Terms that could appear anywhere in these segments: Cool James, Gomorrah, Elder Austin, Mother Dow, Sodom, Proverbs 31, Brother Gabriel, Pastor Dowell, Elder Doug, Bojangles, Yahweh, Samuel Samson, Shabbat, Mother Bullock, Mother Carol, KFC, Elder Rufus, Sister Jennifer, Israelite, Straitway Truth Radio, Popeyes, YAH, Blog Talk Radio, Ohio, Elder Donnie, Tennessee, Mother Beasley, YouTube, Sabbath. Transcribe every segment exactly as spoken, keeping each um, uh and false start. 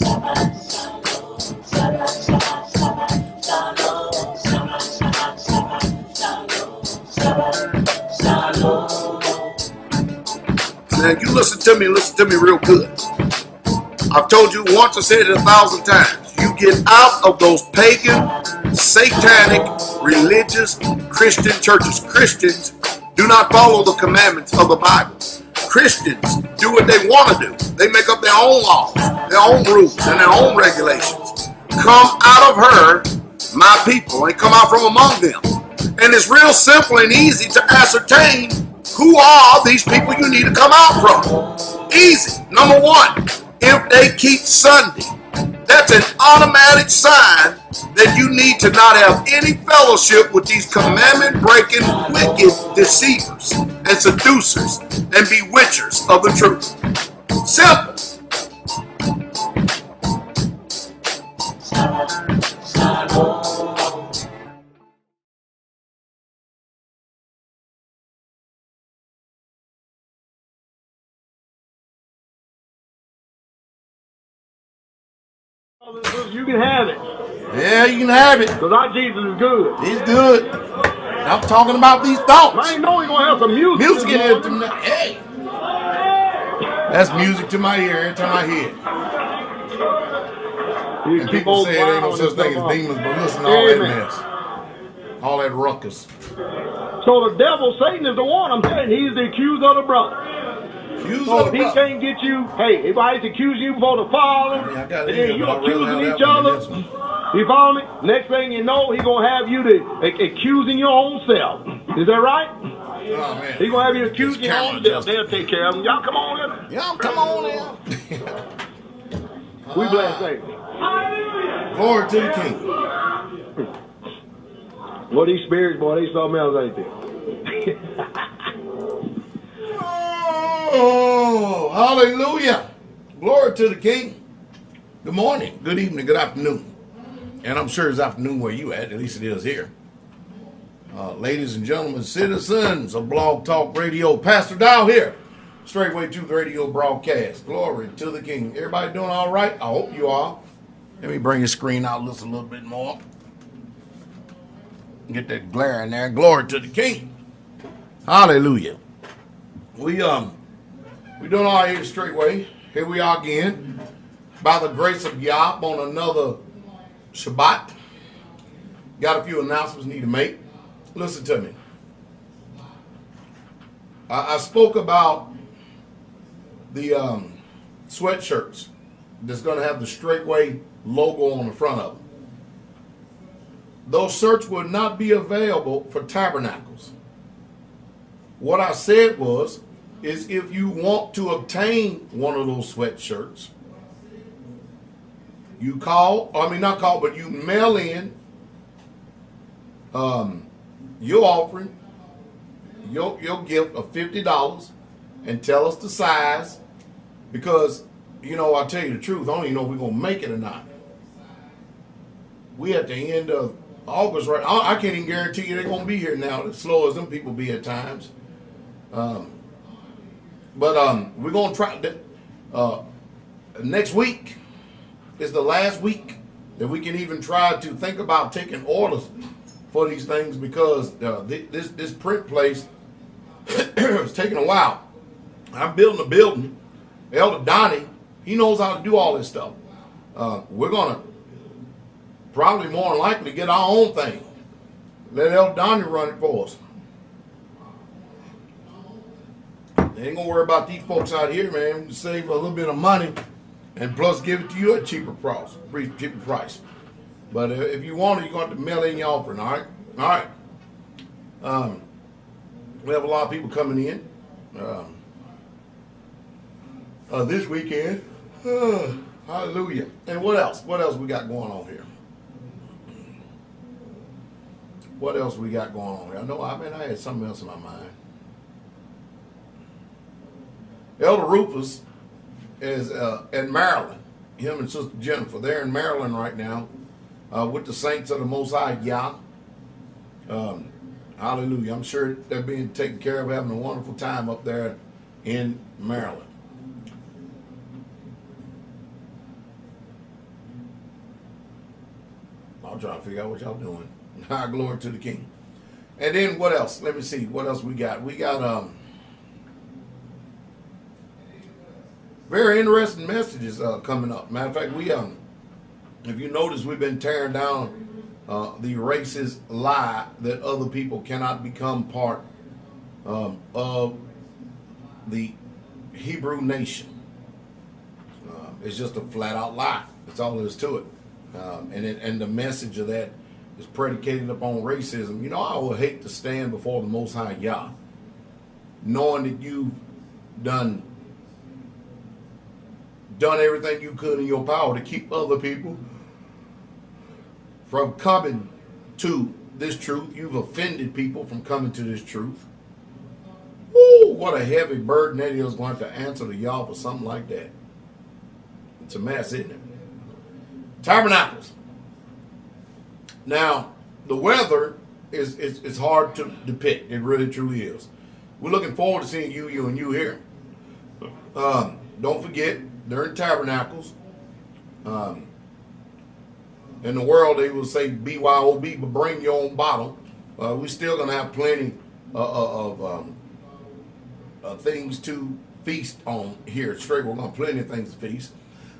Now you listen to me, listen to me real good. I've told you once, I said it a thousand times. You get out of those pagan, satanic, religious, Christian churches. Christians do not follow the commandments of the Bible. Christians do what they want to do. They make up their own laws, their own rules, and their own regulations. Come out of her, my people, and come out from among them. And it's real simple and easy to ascertain who are these people you need to come out from. Easy. Number one, if they keep Sunday, that's an automatic sign that you need to not have any fellowship with these commandment-breaking, wicked deceivers and seducers and bewitchers of the truth. Simple. You can have it. Yeah, you can have it. Because our Jesus is good. He's good. I'm talking about these thoughts. I ain't know he's going to have some music. Music in here tonight. Hey. That's music to my ear every time I hear it. You and people say there ain't no such thing as demons, but listen to all that mess. All that ruckus. So the devil, Satan, is the one. I'm saying he's the accuser of the brother. Accused so if he brother. can't get you, hey, everybody's accusing you before the Father, I mean, I and then you're accusing each other. You follow me? Next thing you know, he's going to have you to, uh, accusing your own self. Is that right? Oh, man. He's going to have you accusing your own self. They'll take care of him. Y'all come on in. Y'all come on in. We bless Satan. Hallelujah. Glory to the King. Well, these spirits, boy, they something else, ain't they? Oh, hallelujah. Glory to the King. Good morning, good evening, good afternoon. And I'm sure it's afternoon where you at, at least it is here. Uh, ladies and gentlemen, citizens of Blog Talk Radio, Pastor Dowell here. Straitway Truth Radio broadcast. Glory to the King. Everybody doing all right? I hope you are. Let me bring your screen out just a little bit more. Get that glare in there. Glory to the King. Hallelujah. We, um... We're doing all right here straightway. Here we are again. By the grace of YAH on another Shabbat. Got a few announcements need to make. Listen to me. I, I spoke about the um, sweatshirts that's going to have the Straightway logo on the front of them. Those shirts will not be available for tabernacles. What I said was, is if you want to obtain one of those sweatshirts, you call, I mean not call, but you mail in um, your offering, your, your gift of fifty dollars, and tell us the size, because, you know, I'll tell you the truth, I don't even know if we're going to make it or not. We at the end of August, right? I, I can't even guarantee you they're going to be here now, as slow as them people be at times. Um, But um, we're going to try, uh, next week is the last week that we can even try to think about taking orders for these things, because uh, th this, this print place is taking a while. I'm building a building. Elder Donnie, he knows how to do all this stuff. Uh, we're going to probably more than likely get our own thing. Let Elder Donnie run it for us. They ain't gonna worry about these folks out here, man. We can save a little bit of money and plus give it to you at cheaper price. Cheaper price. But if you want it, you're gonna have to mail in your offering, all right? All right. Um, we have a lot of people coming in um, uh, this weekend. Uh, hallelujah. And what else? What else we got going on here? What else we got going on here? I know, I mean, I had something else in my mind. Elder Rufus is uh, in Maryland. Him and Sister Jennifer, they're in Maryland right now uh, with the Saints of the Most High, YAH. Um, hallelujah. I'm sure they're being taken care of, having a wonderful time up there in Maryland. I'm trying to figure out what y'all doing. High glory to the King. And then what else? Let me see. What else we got? We got um very interesting messages uh, coming up. Matter of fact, we um if you notice, we've been tearing down uh, the racist lie that other people cannot become part um, of the Hebrew nation. Uh, it's just a flat-out lie. That's all there is to it. Um, and it, and the message of that is predicated upon racism. You know, I would hate to stand before the Most High Yah, knowing that you've done done everything you could in your power to keep other people from coming to this truth. You've offended people from coming to this truth. Ooh, what a heavy burden that is going to answer to y'all for something like that. It's a mess, isn't it? Tabernacles. Now, the weather is, is, is hard to depict. It really, truly is. We're looking forward to seeing you, you, and you here. Um, don't forget, during Tabernacles, um, in the world, they will say B Y O B, but bring your own bottle. Uh, we're still going to have plenty of, of um, uh, things to feast on here. Straight, we're going to have plenty of things to feast.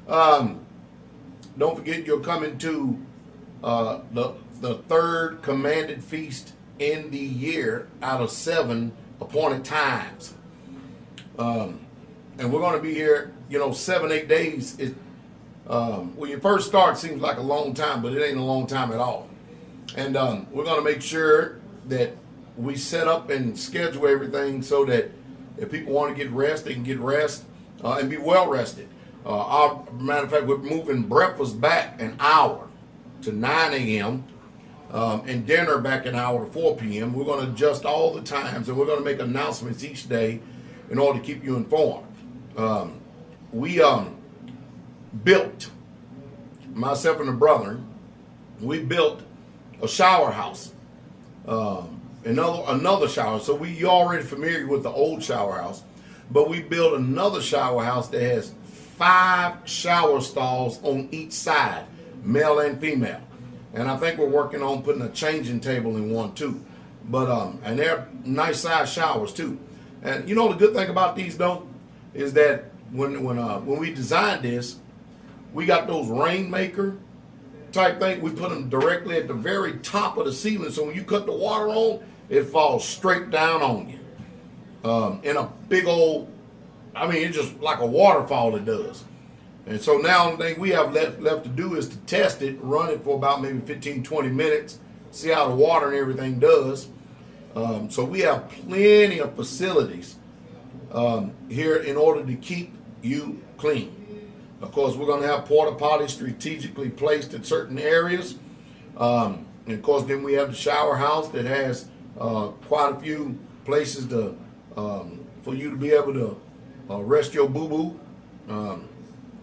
Um, don't forget, you're coming to uh, the, the third commanded feast in the year out of seven appointed times. Um, and we're going to be here. You know, seven, eight days, it, um, when you first start, seems like a long time, but it ain't a long time at all. And um, we're going to make sure that we set up and schedule everything so that if people want to get rest, they can get rest uh, and be well rested. Uh, our, matter of fact, we're moving breakfast back an hour to nine A M Um, and dinner back an hour to four P M We're going to adjust all the times, and we're going to make announcements each day in order to keep you informed. Um, We um, built, myself and the brother, we built a shower house, um, another another shower. So we already familiar with the old shower house, but we built another shower house that has five shower stalls on each side, male and female. And I think we're working on putting a changing table in one too. But um, and they're nice size showers too. And you know the good thing about these though is that When when uh, when we designed this, we got those rainmaker type thing. We put them directly at the very top of the ceiling, so when you cut the water on, it falls straight down on you. Um, in a big old, I mean, it's just like a waterfall it does. And so now the thing we have left left to do is to test it, run it for about maybe fifteen, twenty minutes, see how the water and everything does. Um, so we have plenty of facilities um, here in order to keep you clean. Of course, we're going to have porta potties strategically placed in certain areas. Um, and of course, then we have the shower house that has uh, quite a few places to um, for you to be able to uh, rest your boo-boo. Um,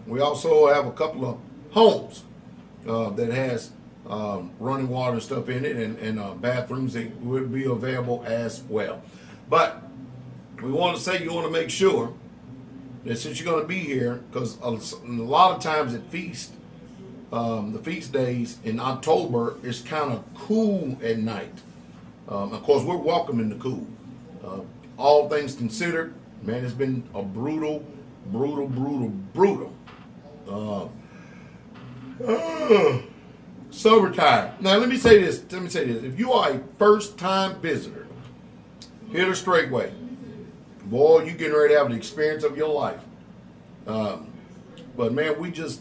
we also have a couple of homes uh, that has um, running water and stuff in it, and, and uh, bathrooms that would be available as well. But we want to say you want to make sure that since you're going to be here, because a lot of times at feast, um, the feast days in October, it's kind of cool at night. Um, of course, we're welcoming the cool. Uh, all things considered, man, it's been a brutal, brutal, brutal, brutal uh, uh, summertime. Now, let me say this. Let me say this. If you are a first-time visitor here to Straitway, boy, you getting ready to have the experience of your life. Um, but man, we just,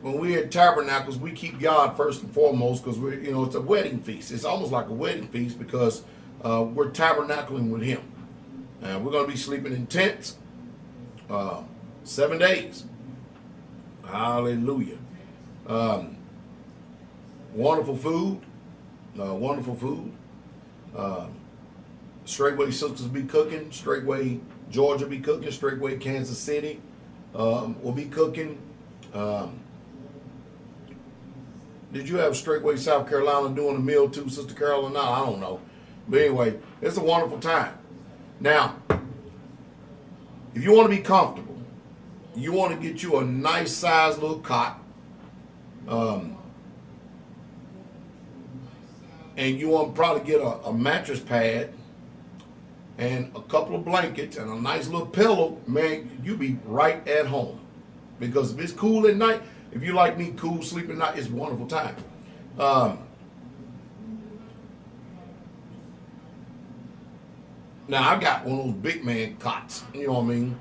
when we at Tabernacles, we keep God first and foremost because we're, you know, it's a wedding feast. It's almost like a wedding feast because uh, we're tabernacling with Him. And we're going to be sleeping in tents uh, seven days. Hallelujah. Um, wonderful food. Uh, wonderful food. Uh, Straitway sisters be cooking. Straitway Georgia be cooking. Straitway Kansas City um, will be cooking. Um, did you have Straitway South Carolina doing a meal too, Sister Carol, or not? I don't know. But anyway, it's a wonderful time. Now, if you want to be comfortable, you want to get you a nice size little cot. Um, and you want to probably get a, a mattress pad and a couple of blankets and a nice little pillow, man, you be right at home. Because if it's cool at night, if you like me, cool sleep at night, it's a wonderful time. Um, now, I got one of those big man cots, you know what I mean?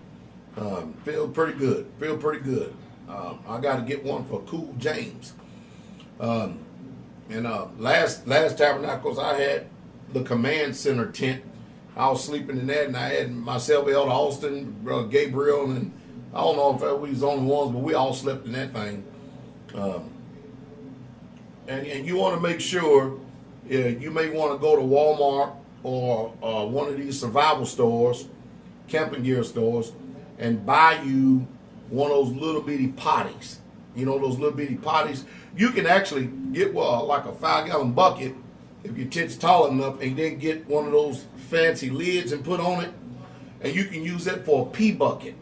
Um, feel pretty good, feel pretty good. Um, I got to get one for Cool James. Um, and uh, last, last Tabernacles, I had the command center tent. I was sleeping in that, and I had myself, Elder Austin, Brother Gabriel, and I don't know if we was the only ones, but we all slept in that thing. Um, and, and you want to make sure, uh, you may want to go to Walmart or uh, one of these survival stores, camping gear stores, and buy you one of those little bitty potties. You know, those little bitty potties. You can actually get uh, like a five-gallon bucket if your tent's tall enough, and then get one of those fancy lids and put on it, and you can use that for a pee bucket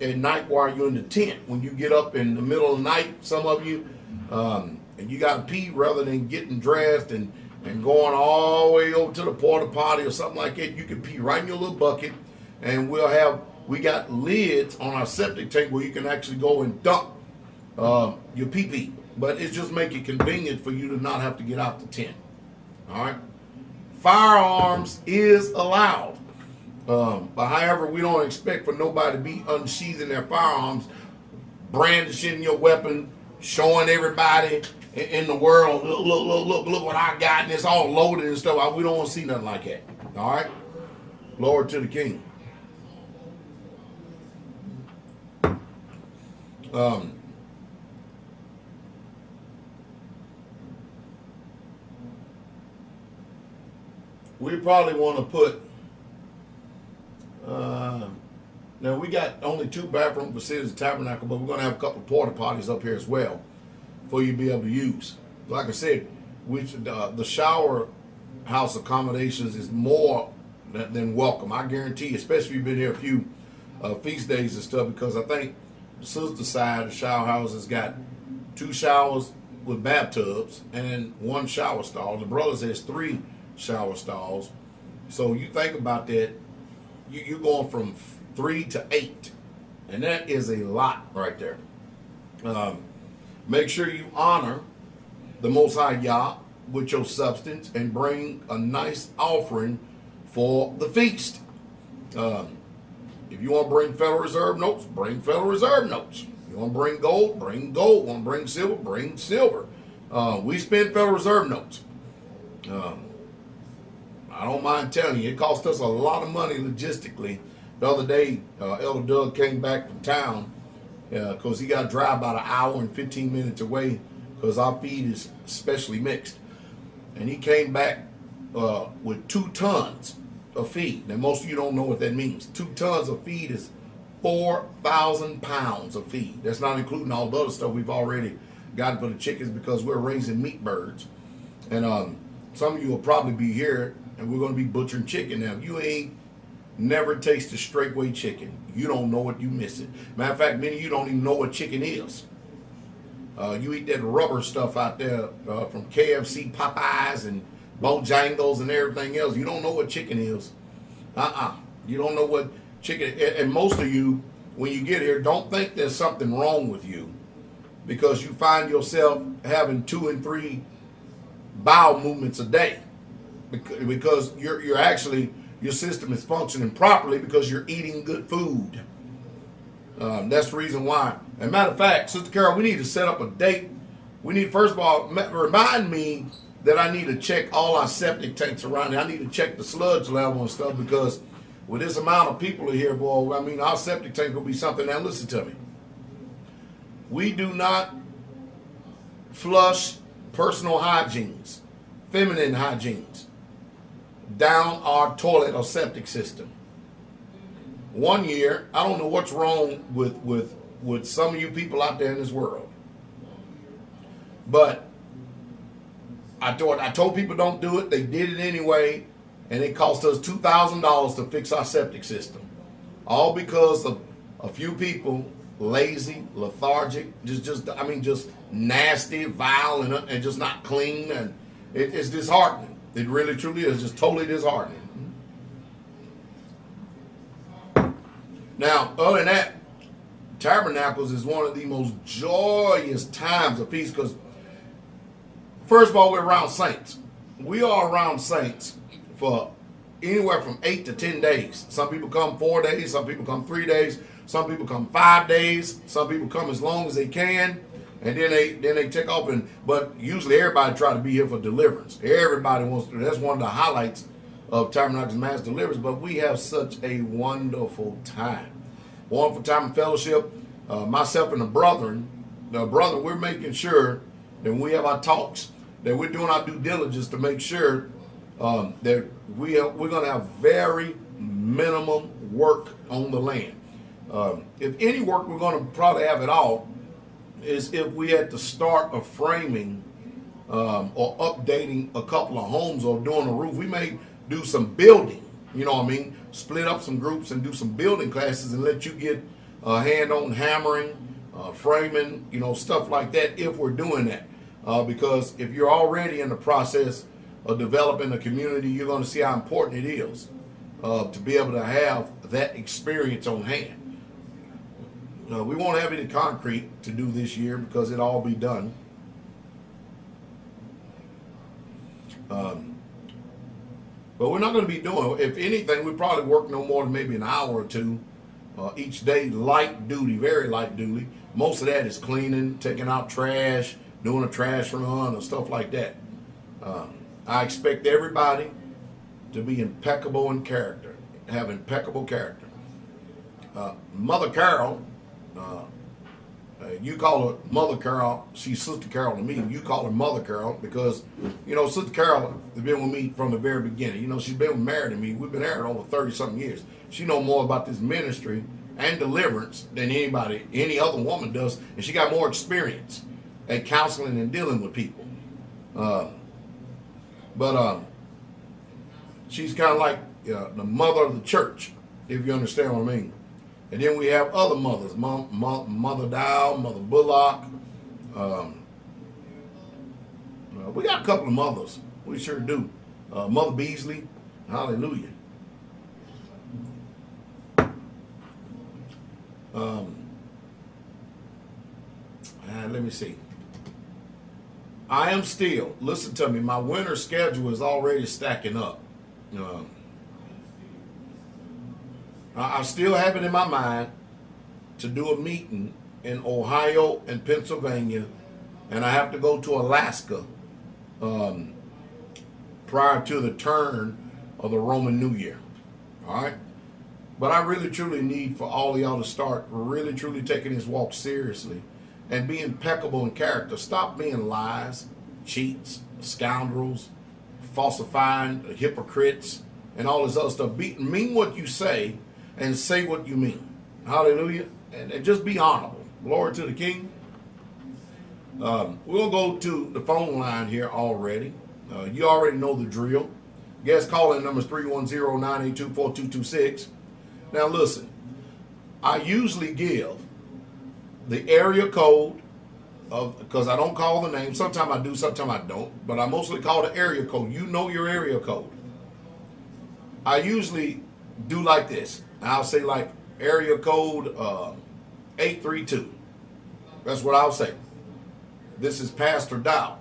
at night while you're in the tent. When you get up in the middle of the night, some of you, um, and you gotta pee, rather than getting dressed and, and going all the way over to the porta potty or something like that, you can pee right in your little bucket. And we'll have, we got lids on our septic tank where you can actually go and dump uh, your pee pee. But it's just make it convenient for you to not have to get out the tent. All right. Firearms is allowed. Um, but however, we don't expect for nobody to be unsheathing their firearms, brandishing your weapon, showing everybody in the world, look, look, look, look, look what I got, and it's all loaded and stuff. We don't want to see nothing like that. All right? Glory to the King. Um, we probably want to put... Uh, now we got only two bathroom facilities in Tabernacle, but we're going to have a couple of porta potties up here as well for you to be able to use. Like I said, which uh, the shower house accommodations is more than, than welcome. I guarantee you, especially if you've been here a few uh, feast days and stuff, because I think the sister side of the shower house has got two showers with bathtubs and one shower stall. The brothers has three shower stalls. So you think about that. You, you're going from three to eight, and that is a lot right there. Um, make sure you honor the Most High Yah with your substance and bring a nice offering for the feast. Um, if you want to bring Federal Reserve notes, bring Federal Reserve notes. You want to bring gold, bring gold. Want to bring silver, bring silver. Uh, we spend Federal Reserve notes. Um, I don't mind telling you, it cost us a lot of money logistically. The other day, uh, Elder Doug came back from town because uh, he got to drive about an hour and fifteen minutes away because our feed is specially mixed. And he came back uh, with two tons of feed. Now, most of you don't know what that means. Two tons of feed is four thousand pounds of feed. That's not including all the other stuff we've already gotten for the chickens because we're raising meat birds. And um, some of you will probably be here, and we're going to be butchering chicken. Now, if you ain't never tasted Straitway chicken, you don't know what you missing. Matter of fact, many of you don't even know what chicken is. Uh, you eat that rubber stuff out there uh, from K F C, Popeyes, and Bojangles and everything else. You don't know what chicken is. Uh-uh. You don't know what chicken is. And most of you, when you get here, don't think there's something wrong with you because you find yourself having two and three bowel movements a day. Because you're, you're actually, your system is functioning properly because you're eating good food. Um, that's the reason why. As a matter of fact, Sister Carol, we need to set up a date. We need, first of all, remind me that I need to check all our septic tanks around here. I need to check the sludge level and stuff because with this amount of people here, boy, I mean, our septic tank will be something. Now, listen to me. We do not flush personal hygienes, feminine hygienes, down our toilet or septic system. One year, I don't know what's wrong with, with, with some of you people out there in this world, but I told, I told people don't do it. They did it anyway, and it cost us two thousand dollars to fix our septic system, all because of a few people, lazy, lethargic, just, just I mean, just nasty, vile, and, and just not clean, and it, it's disheartening. It really truly is just totally disheartening. Now, other than that, Tabernacles is one of the most joyous times of peace because, first of all, we're around saints. We are around saints for anywhere from eight to ten days. Some people come four days. Some people come three days. Some people come five days. Some people come as long as they can, and then they then they take off. And but usually everybody try to be here for deliverance. Everybody wants to. That's one of the highlights of Tabernacles Mass Deliverance. But we have such a wonderful time. Wonderful time of fellowship. Uh, myself and the brethren, the brother, we're making sure that when we have our talks, that we're doing our due diligence to make sure um, that we are, we're going to have very minimum work on the land. Um, if any work we're going to probably have at all is if we had to start a framing um, or updating a couple of homes or doing a roof. We may do some building, you know what I mean? Split up some groups and do some building classes and let you get a uh, hand on hammering, uh, framing, you know, stuff like that if we're doing that. Uh, because if you're already in the process of developing a community, you're going to see how important it is uh, to be able to have that experience on hand. Uh, we won't have any concrete to do this year because it'll all be done. Um, But we're not going to be doing, if anything, we probably work no more than maybe an hour or two uh, each day, light duty, very light duty. Most of that is cleaning, taking out trash, doing a trash run or stuff like that. Um, I expect everybody to be impeccable in character, have impeccable character. Uh, Mother Carol, uh, you call her Mother Carol, she's Sister Carol to me. You call her Mother Carol because, you know, Sister Carol has been with me from the very beginning. You know, she's been married to me. We've been married over thirty-something years. She knows more about this ministry and deliverance than anybody, any other woman does. And she got more experience at counseling and dealing with people. Uh, but uh, she's kind of like uh, the mother of the church, if you understand what I mean. And then we have other mothers, Mom, Mom, Mother Dow, Mother Bullock. Um, uh, we got a couple of mothers. We sure do. Uh, Mother Beasley, hallelujah. Um, and let me see. I am still, listen to me, my winter schedule is already stacking up. Uh, I still have it in my mind to do a meeting in Ohio and Pennsylvania, and I have to go to Alaska um, prior to the turn of the Roman New Year, all right? But I really, truly need for all of y'all to start really, truly taking this walk seriously and be impeccable in character. Stop being lies, cheats, scoundrels, falsifying, hypocrites, and all this other stuff. Be, mean what you say, and say what you mean. Hallelujah. And, and just be honorable. Glory to the King. Um, we'll go to the phone line here already. Uh, you already know the drill. Guest calling number is three one zero, nine eight two, four two two six. Now listen, I usually give the area code of, because I don't call the name. Sometimes I do, sometimes I don't. But I mostly call the area code. You know your area code. I usually do like this. I'll say like area code uh, eight three two. That's what I'll say. This is Pastor Dowell.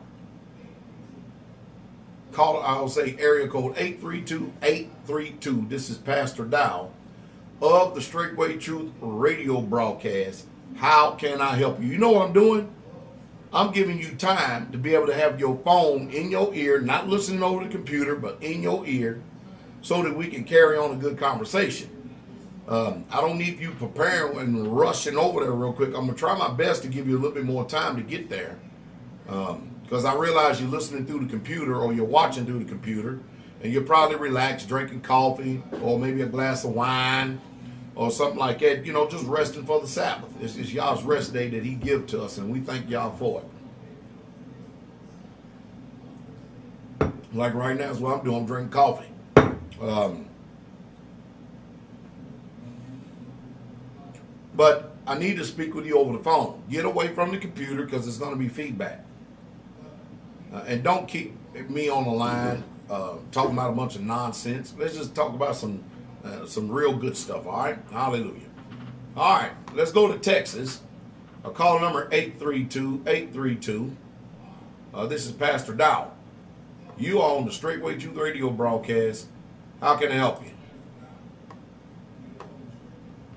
Call. I'll say area code eight three two, eight three two. This is Pastor Dowell of the Straitway Truth Radio broadcast. How can I help you? You know what I'm doing? I'm giving you time to be able to have your phone in your ear, not listening over the computer, but in your ear, so that we can carry on a good conversation. Um, I don't need you preparing and rushing over there real quick. I'm going to try my best to give you a little bit more time to get there. Because um, I realize you're listening through the computer or you're watching through the computer. And you're probably relaxed, drinking coffee or maybe a glass of wine or something like that. You know, just resting for the Sabbath. It's, it's Yah's rest day that he give to us, and we thank Yah for it. Like right now is what I'm doing. I'm drinking coffee. Um, But I need to speak with you over the phone. Get away from the computer because it's going to be feedback. Uh, and don't keep me on the line uh, talking about a bunch of nonsense. Let's just talk about some uh, some real good stuff, all right? Hallelujah. All right, let's go to Texas. Uh, call number eight three two, eight three two. Uh, this is Pastor Dowell. You are on the Straitway Truth Radio broadcast. How can I help you?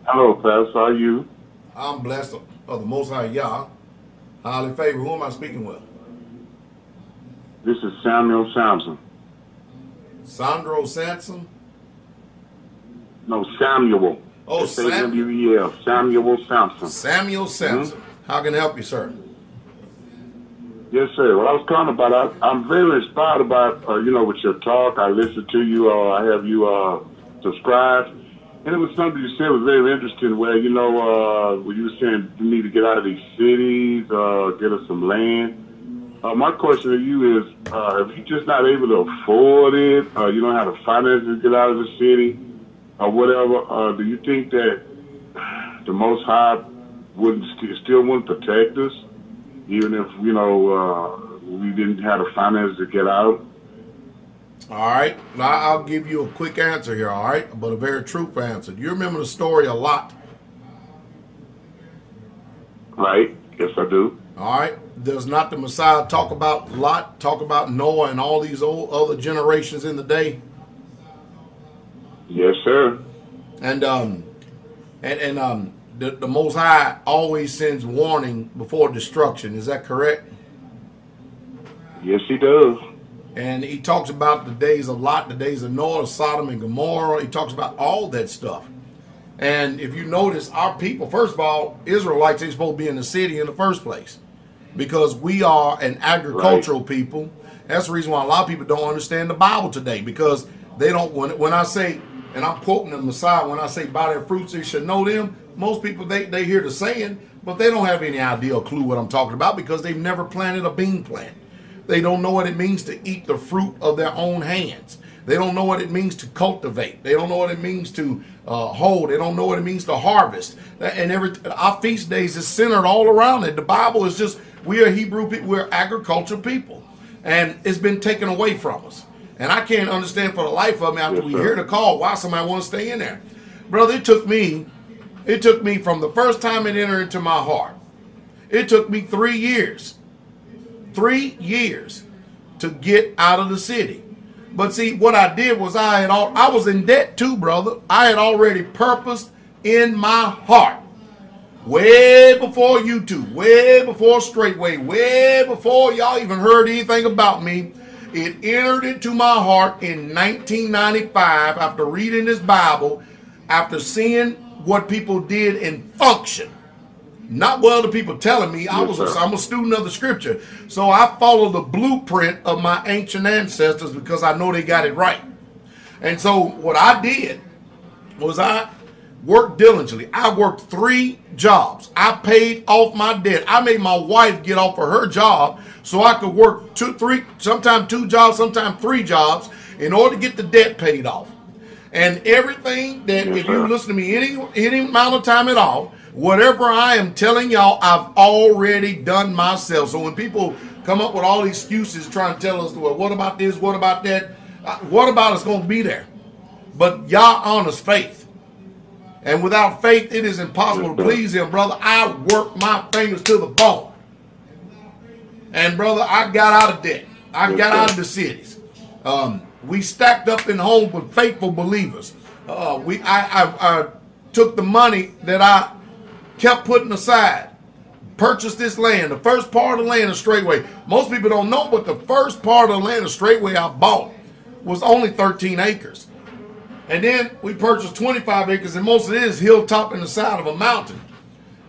Hello, Pastor. How are you? I'm blessed of the Most High Yah. Highly favored. Who am I speaking with? This is Samuel Samson. Sandro Samson? No, Samuel. Oh, Samuel. Samuel Samson. Samuel Samson. Mm-hmm. How can I help you, sir? Yes, sir. Well, I was calling about, I, I'm very inspired about, uh, you know, with your talk. I listened to you. Uh, I have you uh, subscribed. And it was something you said was very interesting where, you know, uh, where you were saying you need to get out of these cities, uh, get us some land. Uh, my question to you is, uh, if you're just not able to afford it, uh, you don't have the finances to get out of the city or whatever, uh, do you think that the Most High wouldn't st still wouldn't protect us, even if, you know, uh, we didn't have the finances to get out? All right. Now, I'll give you a quick answer here, all right, but a very truthful answer. Do you remember the story of Lot? Right. Yes, I do. All right. Does not the Messiah talk about Lot, talk about Noah, and all these old other generations in the day? Yes, sir. And um, and and um, the, the Most High always sends warning before destruction. Is that correct? Yes, he does. And he talks about the days of Lot, the days of Noah, Sodom and Gomorrah. He talks about all that stuff. And if you notice, our people, first of all, Israelites ain't supposed to be in the city in the first place because we are an agricultural right. people. That's the reason why a lot of people don't understand the Bible today, because they don't, when, when I say, and I'm quoting the Messiah, when I say by their fruits they should know them, most people, they, they hear the saying, but they don't have any idea or clue what I'm talking about because they've never planted a bean plant. They don't know what it means to eat the fruit of their own hands. They don't know what it means to cultivate. They don't know what it means to uh, hold. They don't know what it means to harvest. And every our feast days is centered all around it. The Bible is just, we are Hebrew people. We're agricultural people. And it's been taken away from us. And I can't understand for the life of me after yes, we sir. hear the call why somebody wants to stay in there. Brother, it took me, it took me from the first time it entered into my heart. It took me three years, three years to get out of the city. But see, what I did was I had all, I was in debt too, brother. I had already purposed in my heart, way before YouTube, way before Straitway, way before y'all even heard anything about me. It entered into my heart in nineteen ninety-five after reading this Bible, after seeing what people did in function. Not what other people telling me. I was a, I'm a student of the scripture. So I follow the blueprint of my ancient ancestors because I know they got it right. And so what I did was I worked diligently. I worked three jobs. I paid off my debt. I made my wife get off of her job so I could work two, three, sometimes two jobs, sometimes three jobs in order to get the debt paid off. And everything that, yes, if you listen to me any, any amount of time at all, whatever I am telling y'all, I've already done myself. So when people come up with all these excuses trying to tell us, well, what about this, what about that, what about it's going to be there? But y'all honors faith. And without faith, it is impossible to please him, brother. I worked my fingers to the bone. And, brother, I got out of debt. I got out of the cities. Um, we stacked up in home with faithful believers. Uh, we, I, I, I took the money that I kept putting aside, purchased this land, the first part of the land of Straitway. Most people don't know, but the first part of the land of Straitway I bought was only thirteen acres. And then we purchased twenty-five acres, and most of it is hilltop in the side of a mountain.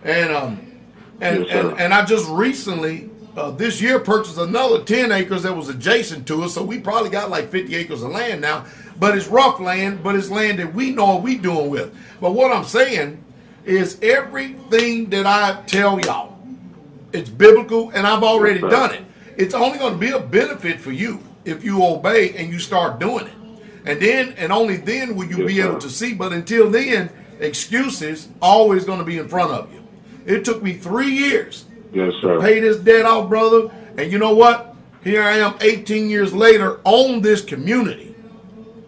And um, and, yes, and, and I just recently, uh, this year, purchased another ten acres that was adjacent to us, so we probably got like fifty acres of land now. But it's rough land, but it's land that we know what we doing with. But what I'm saying is everything that I tell y'all, it's biblical, and I've already done it. It's only going to be a benefit for you if you obey and you start doing it. And then, and only then will you yes, be able to see. But until then, excuses always going to be in front of you. It took me three years yes, to pay this debt off, brother. And you know what? Here I am eighteen years later on this community.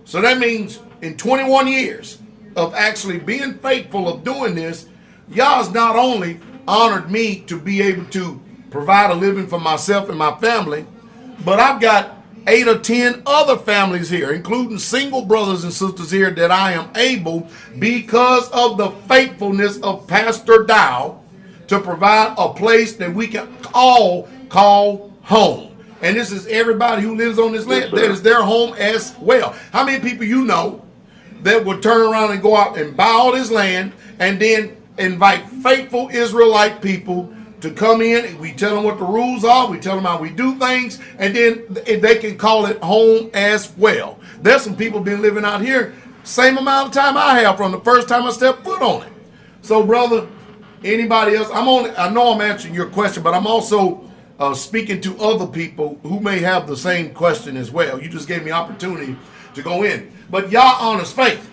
So that means in twenty-one years of actually being faithful of doing this, y'all's not only honored me to be able to provide a living for myself and my family, but I've got eight or ten other families here, including single brothers and sisters here, that I am able, because of the faithfulness of Pastor Dow, to provide a place that we can all call home. And this is everybody who lives on this land. That is their home as well. How many people you know that will turn around and go out and buy all this land and then invite faithful Israelite people to come in, and we tell them what the rules are, we tell them how we do things, and then they can call it home as well. There's some people been living out here same amount of time I have from the first time I stepped foot on it. So, brother, anybody else? I'm on. I know I'm answering your question, but I'm also uh, speaking to other people who may have the same question as well. You just gave me opportunity to go in, but y'all honors faith.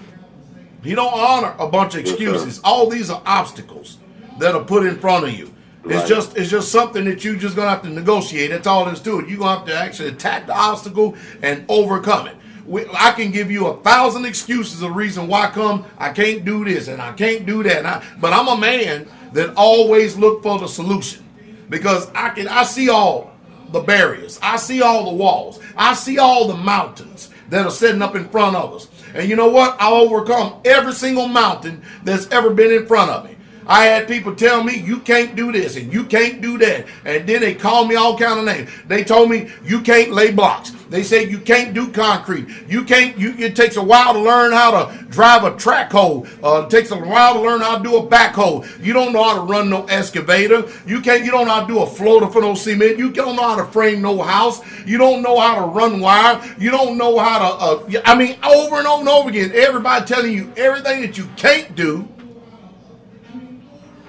He don't honor a bunch of excuses. All these are obstacles that are put in front of you. Right. It's just it's just something that you just gonna have to negotiate. That's all there's to it. You're gonna have to actually attack the obstacle and overcome it. We, I can give you a thousand excuses of reason why come I can't do this and I can't do that. And I, but I'm a man that always look for the solution, because I can I see all the barriers, I see all the walls, I see all the mountains that are setting up in front of us. And you know what? I overcome every single mountain that's ever been in front of me. I had people tell me, you can't do this and you can't do that. And then they called me all kind of names. They told me, you can't lay blocks. They said, you can't do concrete. You can't, you, it takes a while to learn how to drive a track hole. Uh, it takes a while to learn how to do a backhoe. You don't know how to run no excavator. You can't, you don't know how to do a floater for no cement. You don't know how to frame no house. You don't know how to run wire. You don't know how to, uh, I mean, over and over and over again, everybody telling you everything that you can't do.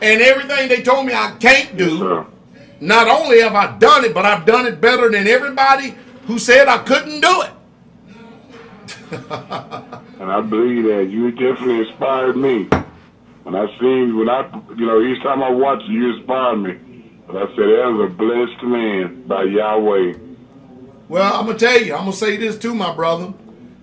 And everything they told me I can't do, yes, not only have I done it, but I've done it better than everybody who said I couldn't do it. And I believe that you definitely inspired me. When I seen, when I, you know, each time I watch you, you inspired me. And I said, that was a blessed man by Yahweh. Well, I'm going to tell you, I'm going to say this too, my brother.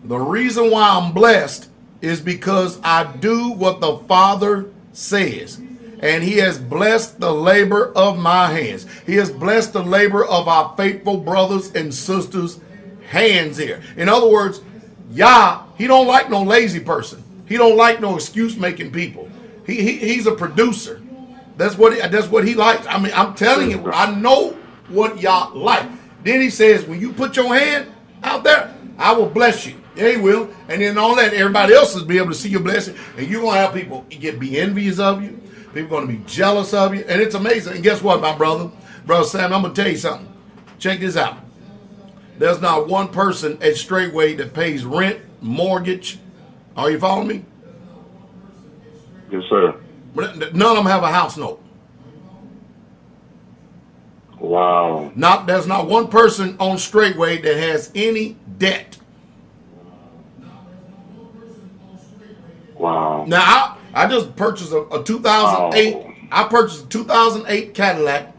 The reason why I'm blessed is because I do what the Father says. And he has blessed the labor of my hands. He has blessed the labor of our faithful brothers and sisters' hands here. In other words, Yah, he don't like no lazy person. He don't like no excuse-making people. He, he he's a producer. That's what he, that's what he likes. I mean, I'm telling you, I know what Yah like. Then he says, when you put your hand out there, I will bless you. Yeah, he will. And then all that, everybody else will be able to see your blessing. And you're going to have people get be envious of you. People are going to be jealous of you. And it's amazing. And guess what, my brother? Brother Sam, I'm going to tell you something. Check this out. There's not one person at Straitway that pays rent, mortgage. Are you following me? Yes, sir. None of them have a house note. Wow. Not, there's not one person on Straitway that has any debt. Wow. Now, I... I just purchased a, a two thousand eight. Oh. I purchased a two thousand eight Cadillac,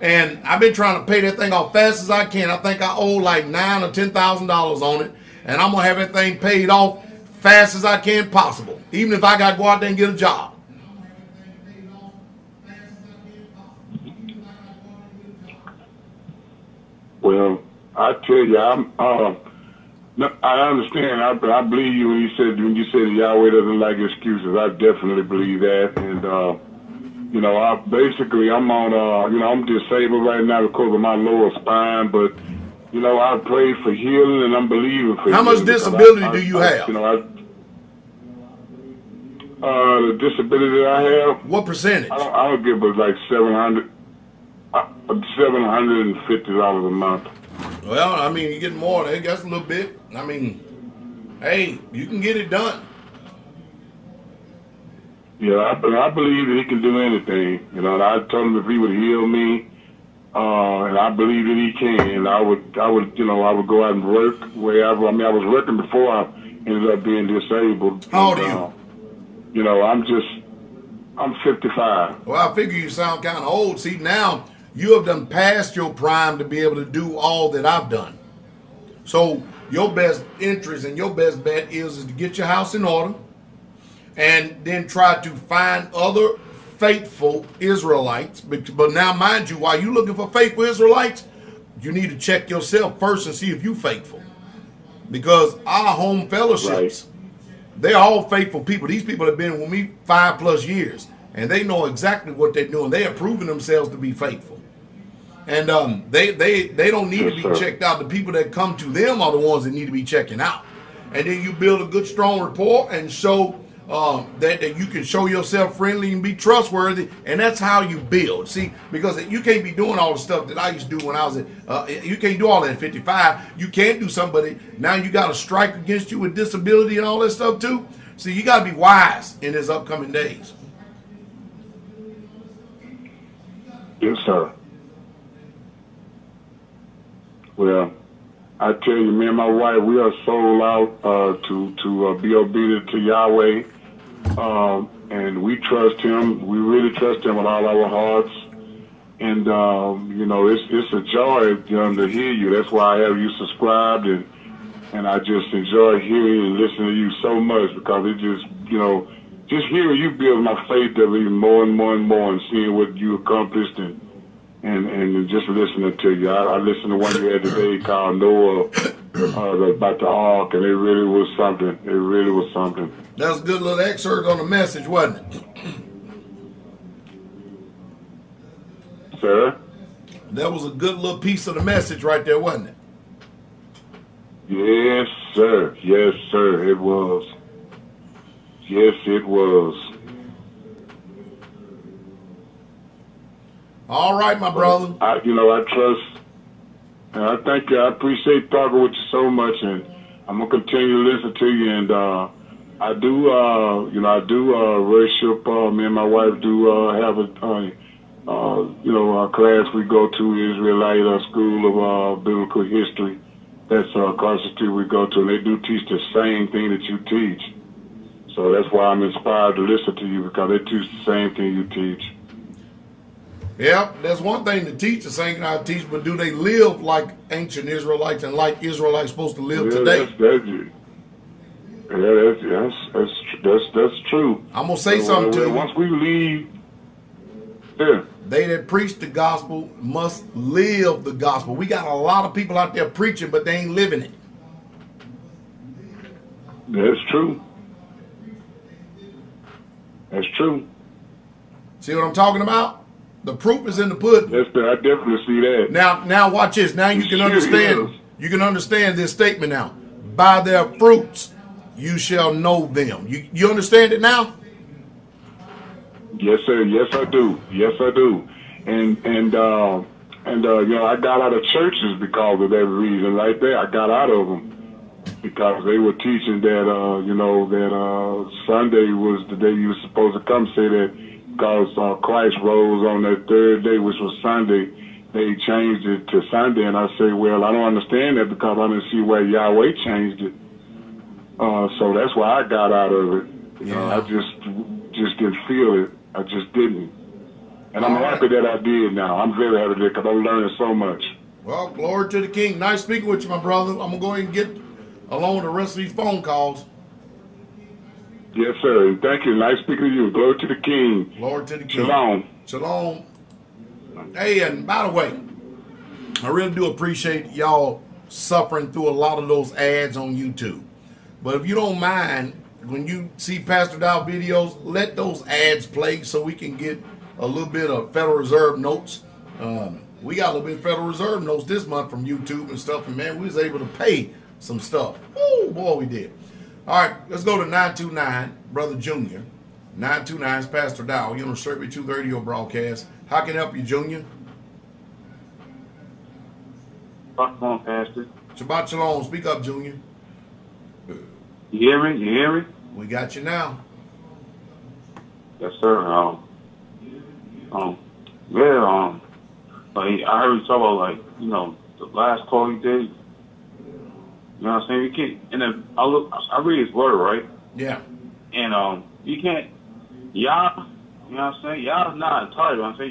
and I've been trying to pay that thing off fast as I can. I think I owe like nine or ten thousand dollars on it, and I'm gonna have that thing paid off fast as I can possible. Even if I gotta go out there and get a job. Well, I tell you, I'm. Uh... No, I understand. I, I believe you when you said when you said Yahweh doesn't like excuses. I definitely believe that, and uh, you know, I basically I'm on. Uh, you know, I'm disabled right now because of my lower spine, but you know, I pray for healing and I'm believing for. How much disability I, I, do you I, have? You know, I, uh, the disability that I have. What percentage? I don't, I don't give but like seven hundred, seven hundred and fifty dollars a month. Well, I mean, you get more. That's a little bit. I mean, hey, you can get it done. Yeah, I, I believe that he can do anything. You know, and I told him if he would heal me, uh, and I believe that he can. And I would, I would, you know, I would go out and work wherever. I mean, I was working before I ended up being disabled. How old are you? Uh, you know, I'm just, I'm fifty-five. Well, I figure you sound kind of old. See, now You have done past your prime to be able to do all that I've done. So your best interest and your best bet is, is to get your house in order and then try to find other faithful Israelites. But, but now, mind you, while you're looking for faithful Israelites, you need to check yourself first and see if you're faithful. Because our home fellowships, right, they're all faithful people. These people have been with me five plus years, and they know exactly what they're doing. They have proven themselves to be faithful. And um, they, they, they don't need yes, to be sir. checked out. The people that come to them are the ones that need to be checking out. And then you build a good, strong rapport and show um, that, that you can show yourself friendly and be trustworthy. And that's how you build. See, because you can't be doing all the stuff that I used to do when I was at, uh, you can't do all that at fifty-five. You can't do somebody. Now you got a strike against you with disability and all that stuff too. See, you got to be wise in these upcoming days. Yes, sir. Well, I tell you, me and my wife, we are sold out uh, to to uh, be obedient to Yahweh, um, and we trust Him. We really trust Him with all our hearts, and um, you know, it's it's a joy um, to hear you. That's why I have you subscribed, and and I just enjoy hearing and listening to you so much, because it just, you know, just hearing you build my faith up even more and more and more, and seeing what you accomplished, and and and just listening to you. I, I listened to one you had today called Noah uh, about the ark, and it really was something. It really was something. That was a good little excerpt on the message, wasn't it? Sir? That was a good little piece of the message right there, wasn't it? Yes, sir. Yes, sir. It was. Yes, it was. All right, my brother. I, you know, I trust, and I thank you. I appreciate talking with you so much, and I'm gonna continue to listen to you. And uh, I do, uh, you know, I do uh, worship. Uh, me and my wife do uh, have a, uh, uh, you know, a class we go to, Israelite uh, School of uh, Biblical History. That's uh, across the street we go to, and they do teach the same thing that you teach. So that's why I'm inspired to listen to you, because they teach the same thing you teach. Yep, that's one thing to teach, the same thing I teach, but do they live like ancient Israelites and like Israelites supposed to live yeah, today? That's, that's, yeah, that's, that's, that's, that's true. I'm going to say so, something to you. Once we leave, yeah. They that preach the gospel must live the gospel. We got a lot of people out there preaching, but they ain't living it. That's true. That's true. See what I'm talking about? The proof is in the pudding. Yes, sir. I definitely see that. Now, now watch this. Now you can understand. You can understand this statement now. By their fruits, you shall know them. You you understand it now? Yes, sir. Yes, I do. Yes, I do. And and uh, and uh, you know, I got out of churches because of that reason right there. I got out of them. Because they were teaching that, uh, you know, that uh, Sunday was the day you were supposed to come say that, because uh, Christ rose on that third day, which was Sunday. They changed it to Sunday, and I say, well, I don't understand that, because I didn't see where Yahweh changed it. Uh, so that's why I got out of it. You know, I just just didn't feel it. I just didn't. And I'm happy that I did now. I'm very happy that, because I'm learning so much. Well, glory to the King. Nice speaking with you, my brother. I'm going to go ahead and get along with the rest of these phone calls. Yes, sir. And thank you. Nice speaking to you. Glory to the King. Glory to the King. Shalom. Shalom. Hey, and by the way, I really do appreciate y'all suffering through a lot of those ads on YouTube. But if you don't mind, when you see Pastor Dowell videos, let those ads play so we can get a little bit of Federal Reserve notes. Um, we got a little bit of Federal Reserve notes this month from YouTube and stuff, and man, we was able to pay some stuff. Oh, boy, we did. All right, let's go to nine two nine, Brother Junior. nine two nine is Pastor Dowell. You're on the Straitway Truth Radio broadcast. How can I help you, Junior? Shabbat shalom, Pastor. Shabbat shalom. Speak up, Junior. You hear me? You hear me? We got you now. Yes, sir. Um, um yeah, um, like, I heard you talk about, like, you know, the last call you did. You know what I'm saying? You can't, and then I look, I read his word, right? Yeah. And um, you can't, y'all, you know what I'm saying? Y'all is not entitled. You know what I'm saying?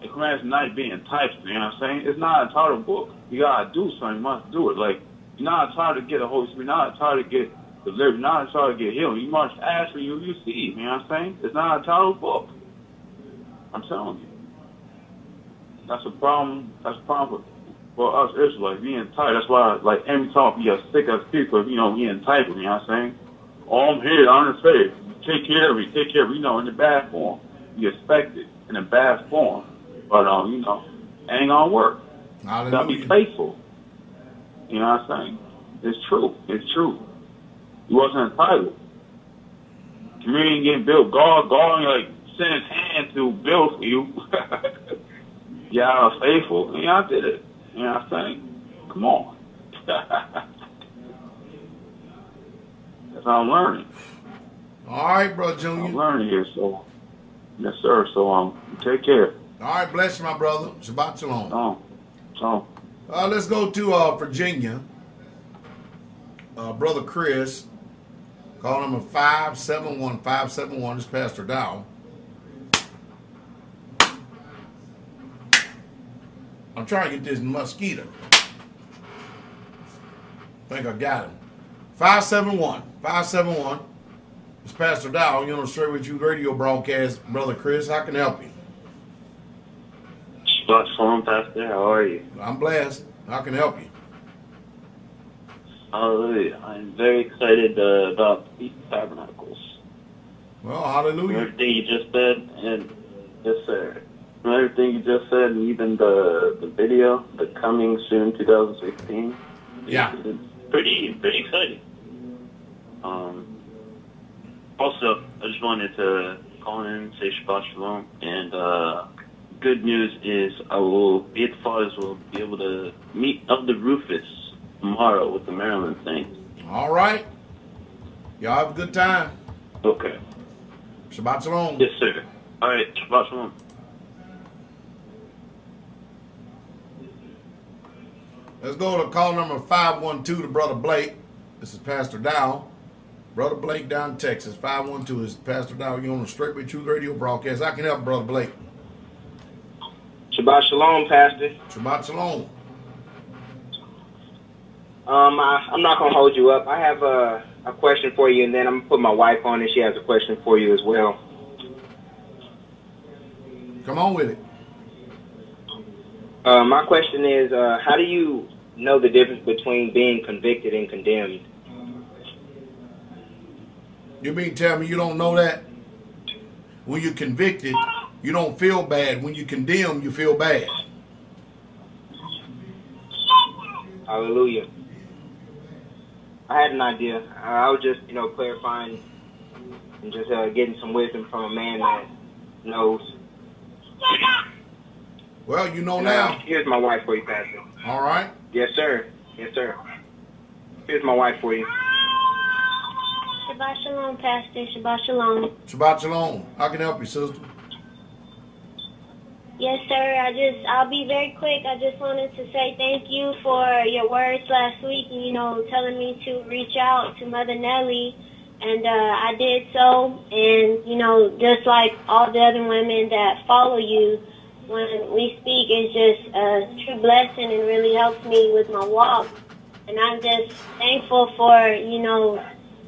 Y'all the Quran's not being typed, you know what I'm saying? It's not a title book. You gotta do something, you must do it. Like, you're not tired to get a Holy Spirit, you're not tired to get delivered, you're not tired to get healed. You must ask for you, you see, you know what I'm saying? It's not a title book. I'm telling you. That's a problem, that's a problem for us Israelites, being tired. That's why, like, every time we are sick as people, you know, we entitled, you know what I'm saying? Oh, I'm here, I'm in faith. Take care of me, take care of me, you know, in the bad form. You expect it in a bad form. But, um, you know, ain't gonna work. Hallelujah. Gotta be faithful. You know what I'm saying? It's true. It's true. He wasn't entitled. Communion getting built. God, God, like, sent his hand to build for you. Yeah, I was faithful. Yeah, you know, I did it. You know what I'm saying? Come on. That's how I'm learning. All right, Brother Junior. I'm learning here, so. Yes, sir. So, um, take care. All right, bless my brother. Shabbat shalom. Oh, oh. Uh, let's go to uh, Virginia. Uh, Brother Chris, call number five seven one five seven one. It's Pastor Dowell. I'm trying to get this mosquito. I think I got him. five seven one five seven one. It's Pastor Dowell. You're on the Straight With You radio broadcast. Brother Chris, how can I help you? What's going on, Pastor? How are you? I'm blessed. How can I help you? Hallelujah. I'm very excited uh, about these tabernacles. Well, hallelujah. Everything you just said, and yes, sir. Everything you just said, and even the the video, the coming soon twenty sixteen. Yeah. It's, it's pretty, pretty exciting. Um. Also, I just wanted to call in, say Shabbat Shalom, and uh. Good news is I will, Beit Fathers will be able to meet Elder Rufus tomorrow with the Maryland thing. All right. Y'all have a good time. Okay. Shabbat Shalom. Yes, sir. All right. Shabbat Shalom. Let's go to call number five one two to Brother Blake. This is Pastor Dowell. Brother Blake down in Texas. five one two is Pastor Dowell. You're on the Straight With Truth radio broadcast. I can help Brother Blake. Shabbat Shalom, Pastor. Shabbat Shalom. Um, I, I'm not going to hold you up. I have a, a question for you, and then I'm going to put my wife on, and she has a question for you as well. Come on with it. Uh, my question is, uh, how do you know the difference between being convicted and condemned? You mean tell me you don't know that? When you're convicted, you don't feel bad. When you condemn, you feel bad. Hallelujah. I had an idea. I was just, you know, clarifying and just uh, getting some wisdom from a man that knows. Well, you know and now. Here's my wife for you, Pastor. All right. Yes, sir. Yes, sir. Here's my wife for you. Shabbat Shalom, Pastor. Shabbat Shalom. Shabbat Shalom. How can I help you, sister? Yes, sir. I just, I'll be very quick. I just wanted to say thank you for your words last week, you know, telling me to reach out to Mother Nelly, and uh, I did so, and, you know, just like all the other women that follow you, when we speak, it's just a true blessing and really helps me with my walk, and I'm just thankful for, you know,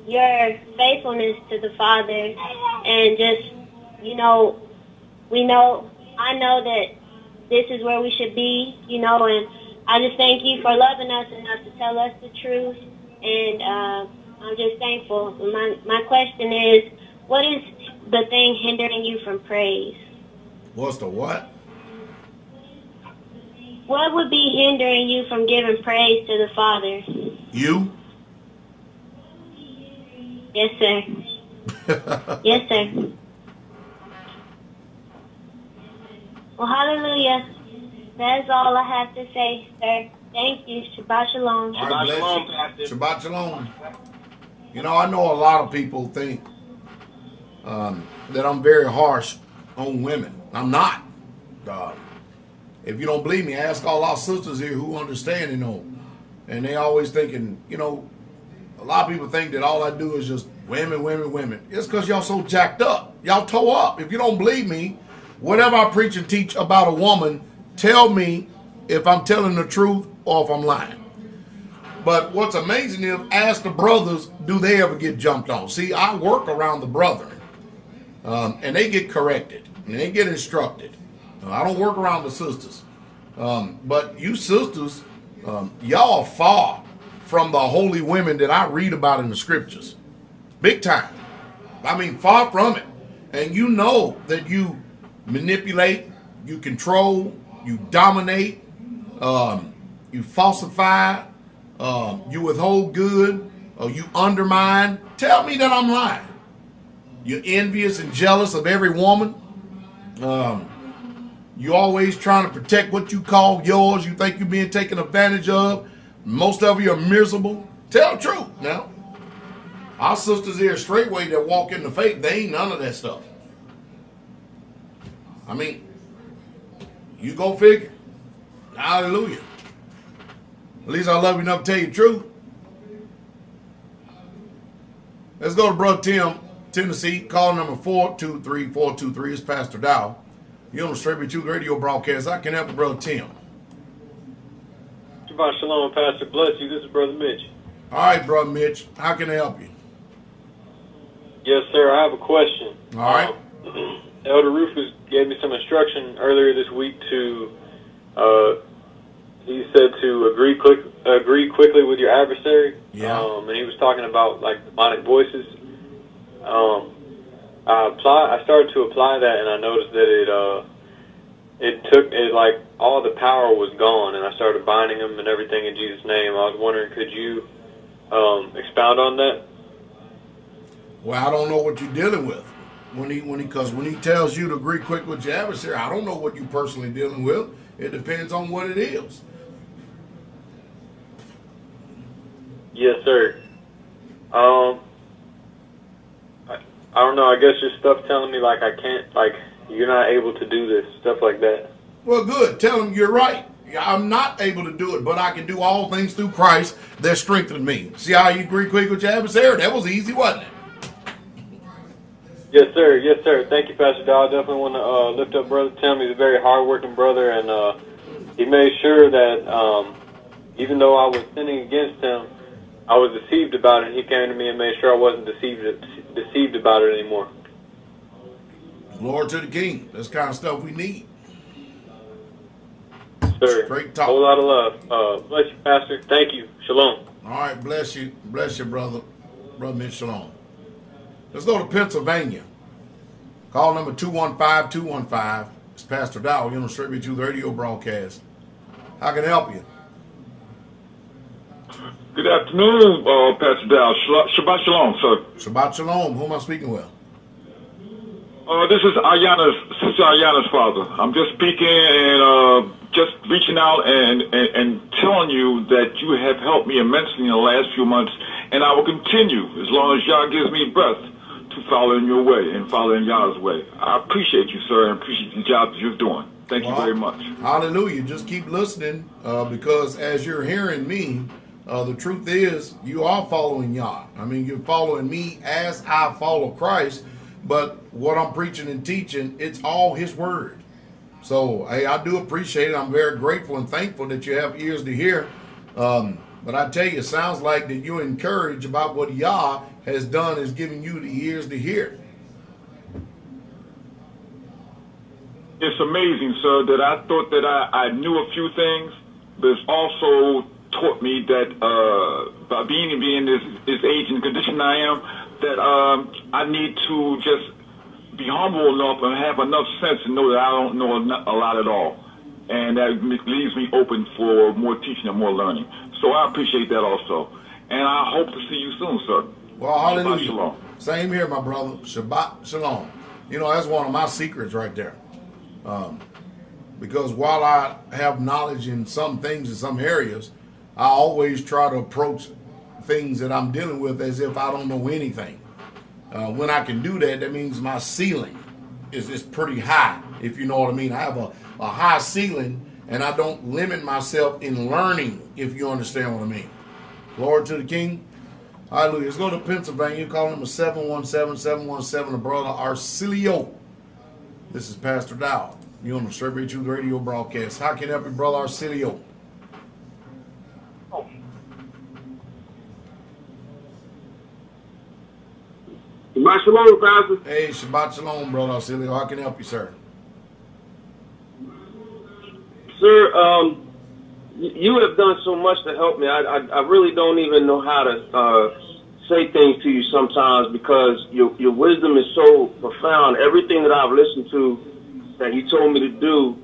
your faithfulness to the Father, and just, you know, we know... I know that this is where we should be, you know, and I just thank you for loving us enough to tell us the truth, and uh, I'm just thankful. My, my question is, what is the thing hindering you from praise? What's the what? What would be hindering you from giving praise to the Father? You? Yes, sir. Yes, sir. Well, hallelujah. That's all I have to say, sir. Thank you. Shabbat Shalom. Right, Shabbat Shalom, Pastor. Shabbat Shalom. You know, I know a lot of people think um, that I'm very harsh on women. I'm not. Uh, if you don't believe me, ask all our sisters here who understand and know. And they always thinking, you know, a lot of people think that all I do is just women, women, women. It's because y'all so jacked up. Y'all toe up. If you don't believe me, Whatever I preach and teach about a woman, tell me if I'm telling the truth or if I'm lying. But what's amazing is, ask the brothers, do they ever get jumped on? See, I work around the brethren, um, and they get corrected, and they get instructed. I don't work around the sisters. Um, but you sisters, um, y'all far from the holy women that I read about in the scriptures. Big time. I mean, far from it. And you know that you manipulate, you control, you dominate, um, you falsify, um, you withhold good, or you undermine. Tell me that I'm lying. You're envious and jealous of every woman. Um, You're always trying to protect what you call yours. You think you're being taken advantage of. Most of you are miserable. Tell the truth now. Our sisters here straightway that walk in the faith, they ain't none of that stuff. I mean, you go figure. Hallelujah. At least I love you enough to tell you the truth. Let's go to Brother Tim, Tennessee. Call number four two three four two three. It's Pastor Dowell. You're on the Straitway Truth Radio broadcast. I can help Brother Tim. Shabbat Shalom, Pastor. Bless you. This is Brother Mitch. All right, Brother Mitch. How can I help you? Yes, sir. I have a question. All right. Um, Elder Rufus gave me some instruction earlier this week to, uh, he said to agree quick, agree quickly with your adversary. Yeah. Um, and he was talking about, like, demonic voices. Um. I apply. I started to apply that, and I noticed that it uh, it took it like all the power was gone, and I started binding them and everything in Jesus' name. I was wondering, could you um, expound on that? Well, I don't know what you're dealing with when he when he because when he tells you to agree quick with your adversary, I don't know what you're personally dealing with. It depends on what it is. Yes, sir. Um. I don't know, I guess your stuff telling me like I can't, like you're not able to do this, stuff like that. Well, good. Tell him you're right. I'm not able to do it, but I can do all things through Christ that strengthened me. See how you agree quick with your adversary? That was easy, wasn't it? Yes, sir. Yes, sir. Thank you, Pastor Dow. I definitely want to uh, lift up Brother Tim. He's a very hard-working brother, and uh, he made sure that um, even though I was sinning against him, I was deceived about it, and he came to me and made sure I wasn't deceived deceived about it anymore. Glory to the King. That's the kind of stuff we need. Sir, straight talk. A whole lot of love. Uh, bless you, Pastor. Thank you. Shalom. All right, bless you. Bless you, brother. Brother Mitch, shalom. Let's go to Pennsylvania. Call number two one five two one five. It's Pastor Dowell. You're on the Straitway Truth Radio broadcast. How can I help you? Good afternoon, uh, Pastor Dow. Shabbat Shalom, sir. Shabbat Shalom. Who am I speaking with? Uh, this is Ayana's, Sister Ayana's father. I'm just speaking and uh, just reaching out and, and, and telling you that you have helped me immensely in the last few months, and I will continue as long as Yah gives me breath to follow in your way and follow in Yah's way. I appreciate you, sir, and appreciate the job that you're doing. Thank well, you very much. Hallelujah. Just keep listening uh, because as you're hearing me, Uh, the truth is, you are following Yah. I mean, you're following me as I follow Christ, but what I'm preaching and teaching, it's all His Word. So, hey, I do appreciate it. I'm very grateful and thankful that you have ears to hear. Um, but I tell you, it sounds like that you're encouraged about what Yah has done is giving you the ears to hear. It's amazing, sir, that I thought that I, I knew a few things, but it's also taught me that uh, by being and being this, this age and condition I am, that um, I need to just be humble enough and have enough sense to know that I don't know a lot at all. And that leaves me open for more teaching and more learning. So I appreciate that also. And I hope to see you soon, sir. Well, hallelujah. Shabbat shalom. Same here, my brother. Shabbat shalom. You know, that's one of my secrets right there. Um, because while I have knowledge in some things in some areas, I always try to approach things that I'm dealing with as if I don't know anything. Uh, when I can do that, that means my ceiling is, is pretty high, if you know what I mean. I have a, a high ceiling, and I don't limit myself in learning, if you understand what I mean. Glory to the King. Hallelujah. Let's go to Pennsylvania. Call number seven one seven seven one seven, the brother Arcelio. This is Pastor Dowell. You're on the Straitway Truth Radio broadcast. How can I help you, brother Arsilio? Oh. Shabbat shalom, Pastor. Hey, Shabbat shalom, brother Arsilio. How can I help you, sir? Sir, um, you have done so much to help me. I, I, I really don't even know how to uh, say things to you sometimes, because your, your wisdom is so profound. Everything that I've listened to that you told me to do,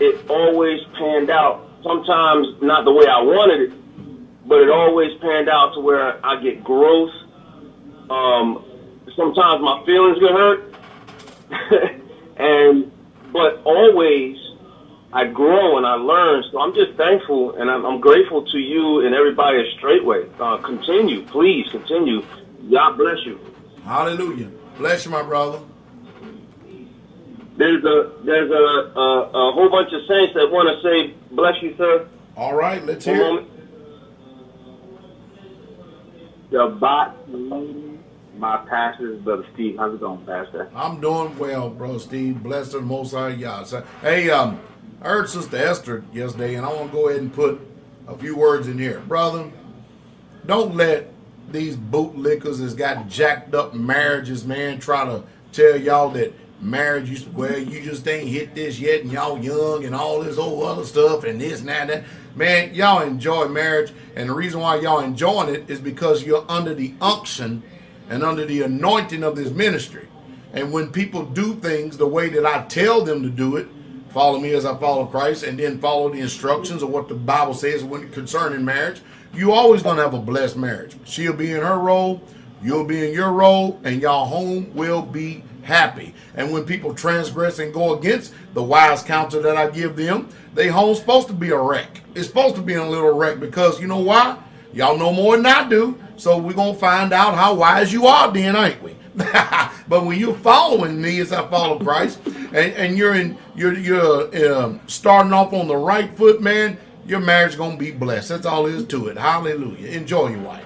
it always panned out. Sometimes not the way I wanted it, but it always panned out to where I get growth. Um, sometimes my feelings get hurt, and but always I grow and I learn. So I'm just thankful, and I'm, I'm grateful to you and everybody at Straitway. Uh, continue, please continue. God bless you. Hallelujah. Bless you, my brother. There's a there's a a, a whole bunch of saints that want to say bless you, sir. All right, let's One hear. Moment. Shabbat, my pastor, Brother Steve. How's it going, Pastor? I'm doing well, Brother Steve. Blessed the Most High Yah. Hey, um. I heard Sister Esther yesterday, and I want to go ahead and put a few words in here. Brother, don't let these bootlickers that's got jacked up marriages, man, try to tell y'all that marriage, well, you just ain't hit this yet, and y'all young, and all this whole other stuff, and this and that and that. Man, y'all enjoy marriage, and the reason why y'all enjoying it is because you're under the unction and under the anointing of this ministry. And when people do things the way that I tell them to do it, follow me as I follow Christ, and then follow the instructions of what the Bible says when concerning marriage, you always going to have a blessed marriage. She'll be in her role, you'll be in your role, and y'all home will be happy. And when people transgress and go against the wise counsel that I give them, they home's supposed to be a wreck. It's supposed to be a little wreck, because you know why? Y'all know more than I do, so we're going to find out how wise you are then, ain't we? But when you're following me as I follow Christ, and, and you're in, you're you're um, starting off on the right foot, man, your marriage is gonna be blessed. That's all there is to it. Hallelujah. Enjoy your wife.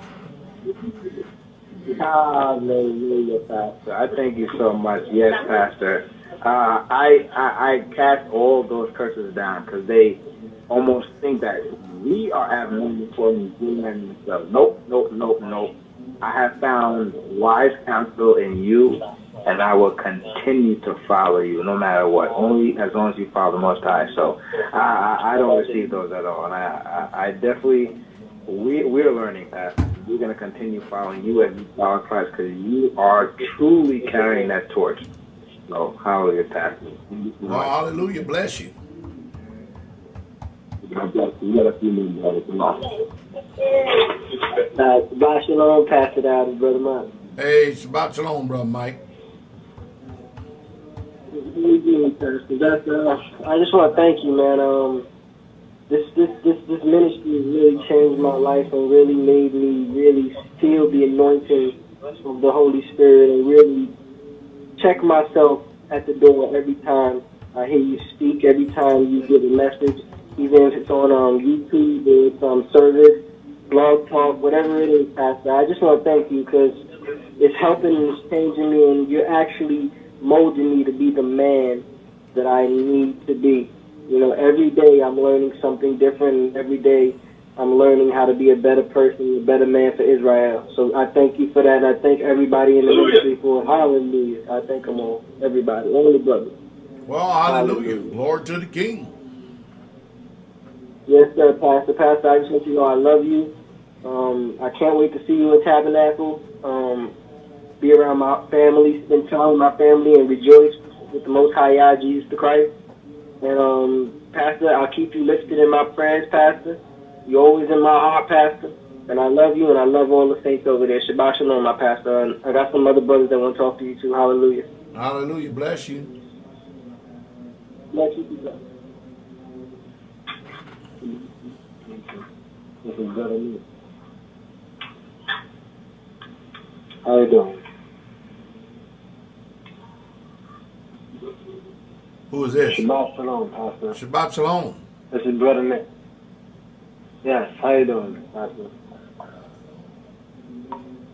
Hallelujah, Pastor. I thank you so much. Yes, Pastor. Uh, I, I I cast all those curses down, because they almost think that we are abnormal for women. Nope, nope, nope, nope. I have found wise counsel in you, and I will continue to follow you no matter what, only as long as you follow the Most High. So I, I don't receive those at all. And I, I, I definitely, we, we're learning that. We're going to continue following you as you follow Christ, because you are truly carrying that torch. So hallelujah, Pastor. Well, hallelujah. Bless you. God bless you. You got a few minutes. Uh, Shabbat shalom, Pastor Dow, Brother Mike. Hey, Shabbat shalom, Brother Mike. What are you doing, Pastor? That's, uh, I just want to thank you, man. Um, this, this, this, this ministry has really changed my life and really made me really feel the anointing of the Holy Spirit, and really check myself at the door every time I hear you speak, every time you give a message. Even if it's on um, YouTube, or it's on um, service, blog talk, whatever it is, Pastor, I just want to thank you, because it's helping and it's changing me, and you're actually molding me to be the man that I need to be. You know, every day I'm learning something different, and every day I'm learning how to be a better person, a better man for Israel. So I thank you for that, and I thank everybody in the ministry for it. Hallelujah. I thank them all, everybody, all the brothers. Well, hallelujah. Hallelujah. Glory to the King. Yes, sir, Pastor. Pastor, I just want you to know I love you. Um, I can't wait to see you in Tabernacle. Um, be around my family, spend time with my family, and rejoice with the Most High Yah, Jesus the Christ. And, um, Pastor, I'll keep you lifted in my prayers, Pastor. You're always in my heart, Pastor. And I love you, and I love all the saints over there. Shabbat shalom, my Pastor. And I got some other brothers that want to talk to you, too. Hallelujah. Hallelujah. Bless you. Bless you, too. How you doing? Who is this? Shabbat shalom, Pastor. Shabbat shalom. This is Brother Nick. Yes, how you doing, Pastor?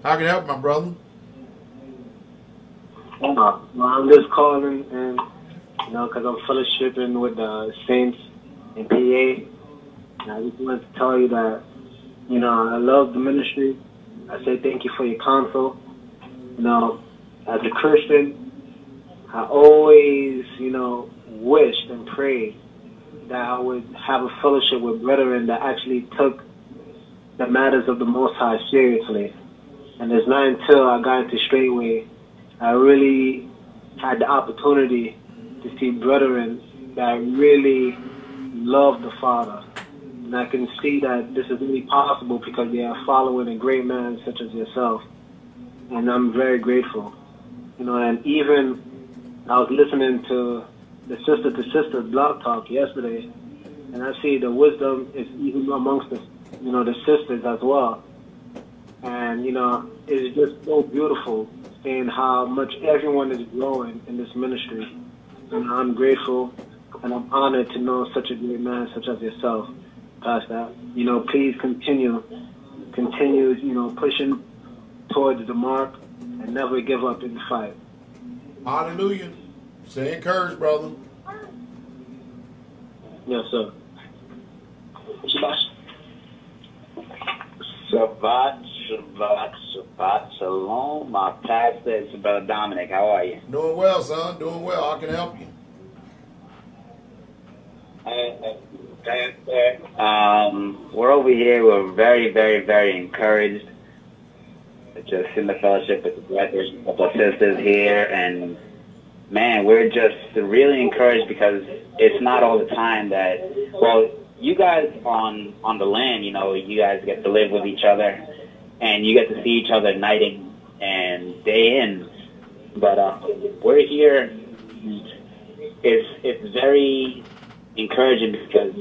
How can I help, my brother? Uh, well, I'm just calling, and you know, because I'm fellowshipping with the saints in P A, and I just wanted to tell you that, you know, I love the ministry. I say thank you for your counsel. You know, as a Christian, I always, you know, wished and prayed that I would have a fellowship with brethren that actually took the matters of the Most High seriously. And it's not until I got into Straitway I really had the opportunity to see brethren that really love the Father. And I can see that this is really possible because they are following a great man such as yourself. And I'm very grateful. You know, and even I was listening to the Sister to Sister Blog Talk yesterday, and I see the wisdom is even amongst the, you know, the sisters as well. And, you know, it's just so beautiful seeing how much everyone is growing in this ministry. And I'm grateful and I'm honored to know such a great man such as yourself, Pastor. You know, please continue, continue, you know, pushing towards the mark and never give up in the fight. Hallelujah. Stay encouraged, brother. Yes, sir. Shabbat. Shabbat, Shabbat, Shabbat, Shalom. My pastor is Brother Dominic. How are you? Doing well, son. Doing well. I can help you. Uh, um, we're over here. We're very, very, very encouraged. Just in the fellowship with the brothers and the sisters here, and man, we're just really encouraged because it's not all the time that, well, you guys on on the land, you know, you guys get to live with each other, and you get to see each other night in and day in. But uh, we're here. It's it's very encouraging because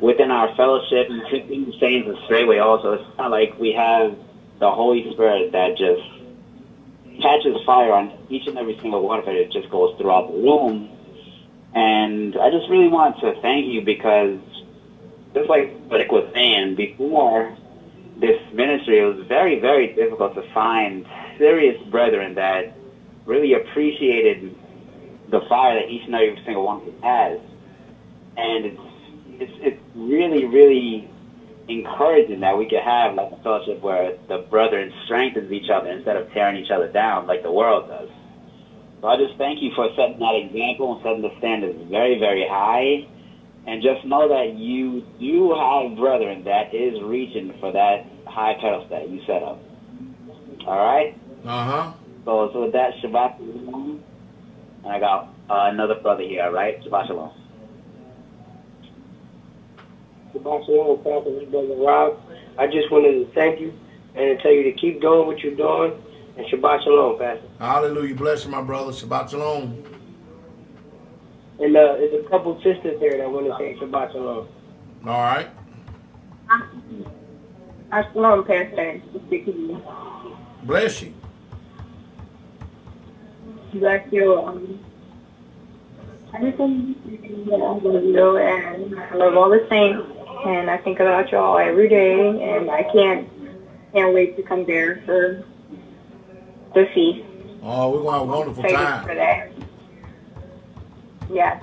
within our fellowship and the saints of Straitway also, it's not like we have the Holy Spirit that just catches fire on each and every single one of it. It just goes throughout the room. And I just really want to thank you because, just like Rick was saying, before this ministry, it was very, very difficult to find serious brethren that really appreciated the fire that each and every single one of us has. And it's, it's, it's really, really encouraging that we could have like a fellowship where the brethren strengthens each other instead of tearing each other down like the world does. So I just thank you for setting that example and setting the standards very, very high. And just know that you do have brethren that is reaching for that high pedestal that you set up. All right? Uh-huh. So, so with that, Shabbat Shalom. And I got uh, another brother here, all right? Shabbat Shalom. Brother Rob, I just wanted to thank you and to tell you to keep doing what you're doing. And Shabbat Shalom, Pastor. Hallelujah. Bless you, my brother. Shabbat Shalom. And uh, there's a couple sisters there that want to say Shabbat Shalom. All right. Shalom, Pastor. Bless you. Bless you. Um, I just want to know and I love all the saints. And I think about y'all every day, and I can't can't wait to come there for the feast. Oh, we're going to have a wonderful Thank time. For that. Yes,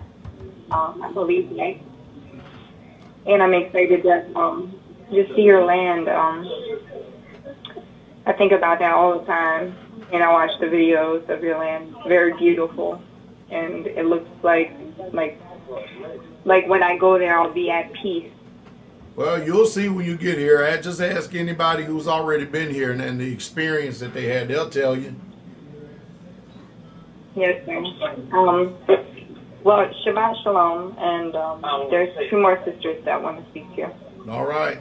um, I believe that. And I'm excited that um, just see your land. Um, I think about that all the time, and I watch the videos of your land. It's very beautiful, and it looks like like like when I go there, I'll be at peace. Well, you'll see when you get here. I just ask anybody who's already been here and, and the experience that they had. They'll tell you. Yes, sir. Um, well, Shabbat Shalom, and um, there's two more sisters that want to speak to you. All right.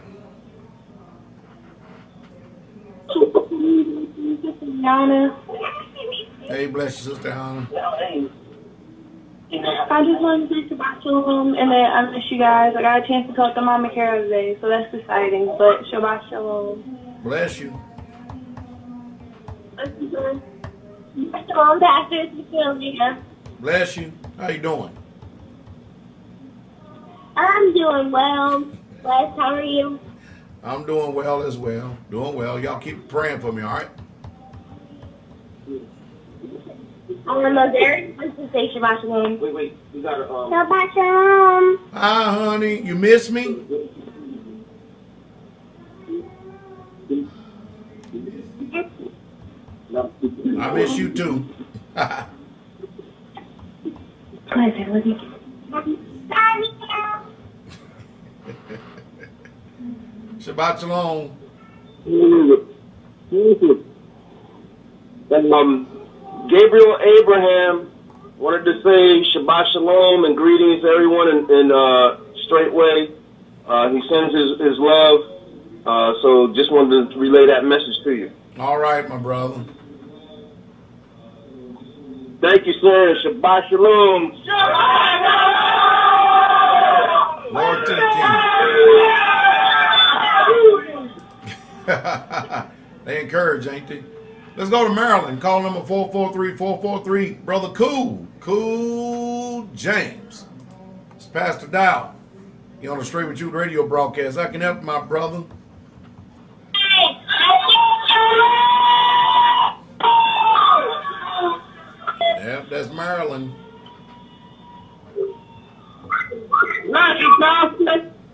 Hey, bless you, Sister Hannah. I just wanted to say Shabbat Shalom, and then I miss you guys. I got a chance to talk to Mama Carol today, so that's exciting. But Shabbat Shalom. Bless you. Bless you, sir. Shalom, Pastor. It's Sylvia. Bless you. How you doing? I'm doing well. Bless. How are you? I'm doing well as well. Doing well. Y'all keep praying for me, all right? on those areas. Just say Shabbat Shalom. Wait, wait. We got to, um... Shabbat Shalom. Hi, honey. You miss me? I miss you, too. Shabbat Shalom. And um, Gabriel Abraham wanted to say Shabbat Shalom and greetings to everyone in, in uh, Straitway. Uh, he sends his, his love. Uh, so just wanted to relay that message to you. All right, my brother. Thank you, sir. Shabbat Shalom. Shabbat Shalom. Lord to the King. They encourage, ain't they? Let's go to Maryland. Call number four four three, four four three. Brother Cool. Cool James. It's Pastor Dowell. You're on the Straight With You radio broadcast. I can help my brother. Yep, that's Maryland.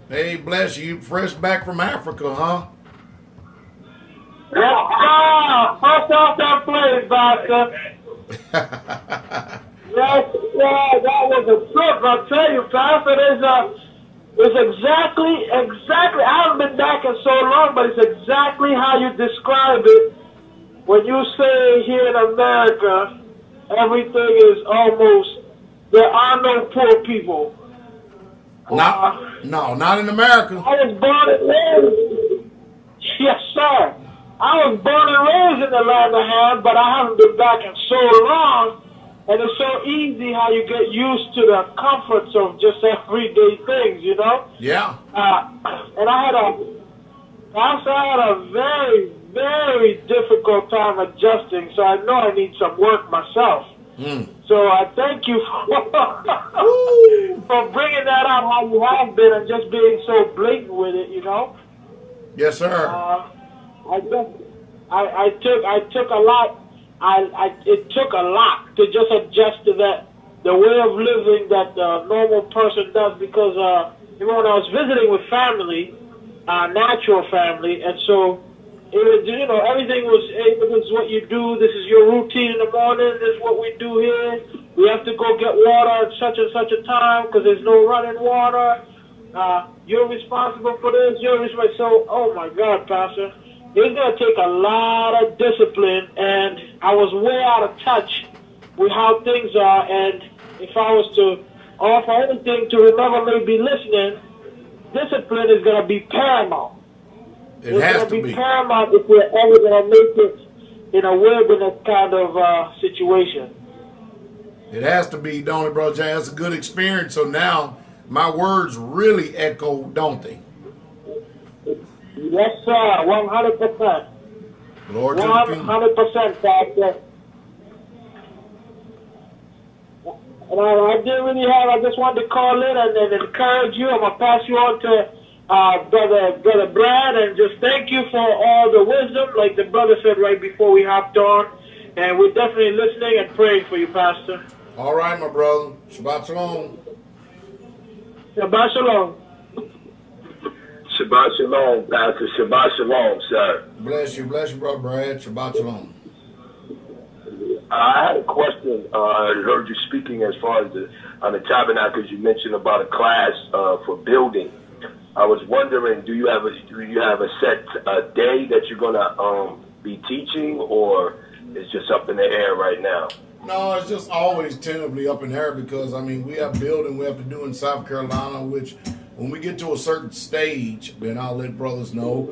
Hey, bless you. Fresh back from Africa, huh? Yeah, fresh off that plane, Pastor. Yes, yeah, that was a trip. I tell you, Pastor, it's, uh, it's exactly, exactly, I haven't been back in so long, but it's exactly how you described it when you say here in America. Everything is almost, there are no poor people. Not, uh, no, not in America. I was born and raised. Yes, sir. I was born and raised in the land of Ham, but I haven't been back in so long. And it's so easy how you get used to the comforts of just everyday things, you know? Yeah. Uh, and I had a, I had a very, very difficult time adjusting, so I know I need some work myself. Mm. So I thank you for, for bringing that out, how you have been, and just being so blatant with it, you know? Yes, sir. Uh, I, I, I took I took a lot. I, I It took a lot to just adjust to that, the way of living that the normal person does, because uh, you know, when I was visiting with family, uh, natural family, and so it was, you know, everything was, hey, this is what you do, this is your routine in the morning, this is what we do here, we have to go get water at such and such a time, because there's no running water, uh, you're responsible for this, you're responsible, so, oh my God, Pastor, it's going to take a lot of discipline, and I was way out of touch with how things are, and if I was to offer anything to whoever may be listening, discipline is going to be paramount. It it's has to be, be paramount if we're ever going to make it in a wilderness kind of uh, situation. It has to be, don't it, Brother Jay? That's a good experience. So now my words really echo, don't they? Yes, sir. One hundred percent. Lord, one hundred percent, Pastor. And I, I didn't really have. I just wanted to call in and, and encourage you. I'm gonna pass you on to Uh, brother, brother Brad, and just thank you for all the wisdom, like the brother said right before we hopped on, and we're definitely listening and praying for you, Pastor. All right, my brother. Shabbat Shalom. Shabbat Shalom. Shabbat Shalom, Pastor. Shabbat Shalom, sir. Bless you, bless you, brother Brad. Shabbat Shalom. I had a question. Uh, I heard you speaking as far as the on the tabernacles. You mentioned about a class uh, for building. I was wondering, do you have a do you have a set a day that you're gonna um, be teaching, or it's just up in the air right now? No, it's just always tentatively up in the air because I mean we have building we have to do in South Carolina, which when we get to a certain stage, then I'll let brothers know.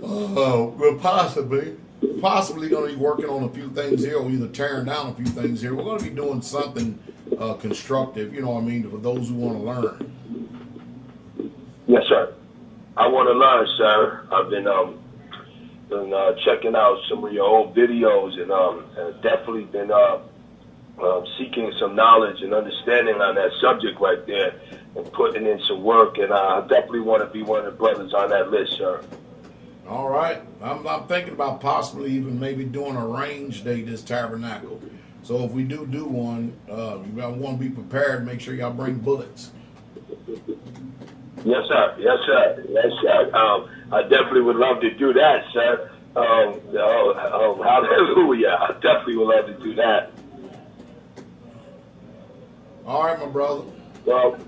Uh, we're possibly possibly gonna be working on a few things here, or either tearing down a few things here. We're gonna be doing something uh, constructive, you know what I mean, for those who want to learn. Yes, sir. I want to learn, sir. I've been um, been uh, checking out some of your old videos, and um, and definitely been uh, uh, seeking some knowledge and understanding on that subject right there, and putting in some work. And uh, I definitely want to be one of the brothers on that list, sir. All right, I'm, I'm thinking about possibly even maybe doing a range day this tabernacle. So if we do do one, uh, you gotta want to be prepared. Make sure y'all bring bullets. Yes, sir. Yes, sir. Yes, sir. Um, I definitely would love to do that, sir. Um, oh, oh, hallelujah. I definitely would love to do that. All right, my brother. Well,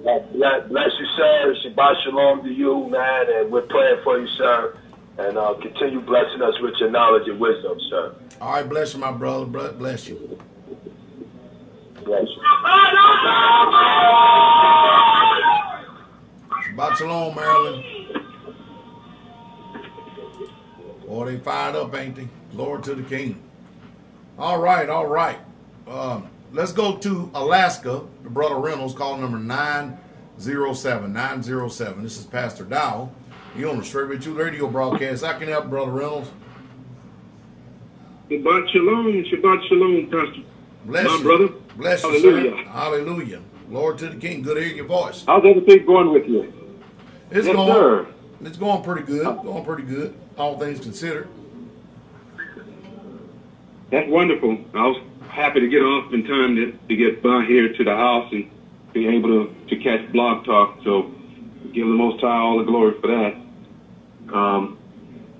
bless you, sir. Shabbat shalom to you, man. And we're praying for you, sir. And uh, continue blessing us with your knowledge and wisdom, sir. All right, bless you, my brother. Bless you. Bless you. Shabbat shalom, Maryland. Boy, they fired up, ain't they? Glory to the King. All right, all right. Um, let's go to Alaska. The Brother Reynolds, call number nine zero seven. nine zero seven. This is Pastor Dowell. You on the Straitway Truth Radio broadcast. I can help, Brother Reynolds. Shabbat shalom, Shabbat shalom, Pastor. Bless My you. Brother. Bless Hallelujah. You, sir. Hallelujah. Lord to the King. Good to hear your voice. How's everything going with you? It's yes, going. Sir. It's going pretty good. Going pretty good. All things considered. That's wonderful. I was happy to get off in time to, to get by here to the house and be able to, to catch Blog Talk. So give the Most High all the glory for that. Um,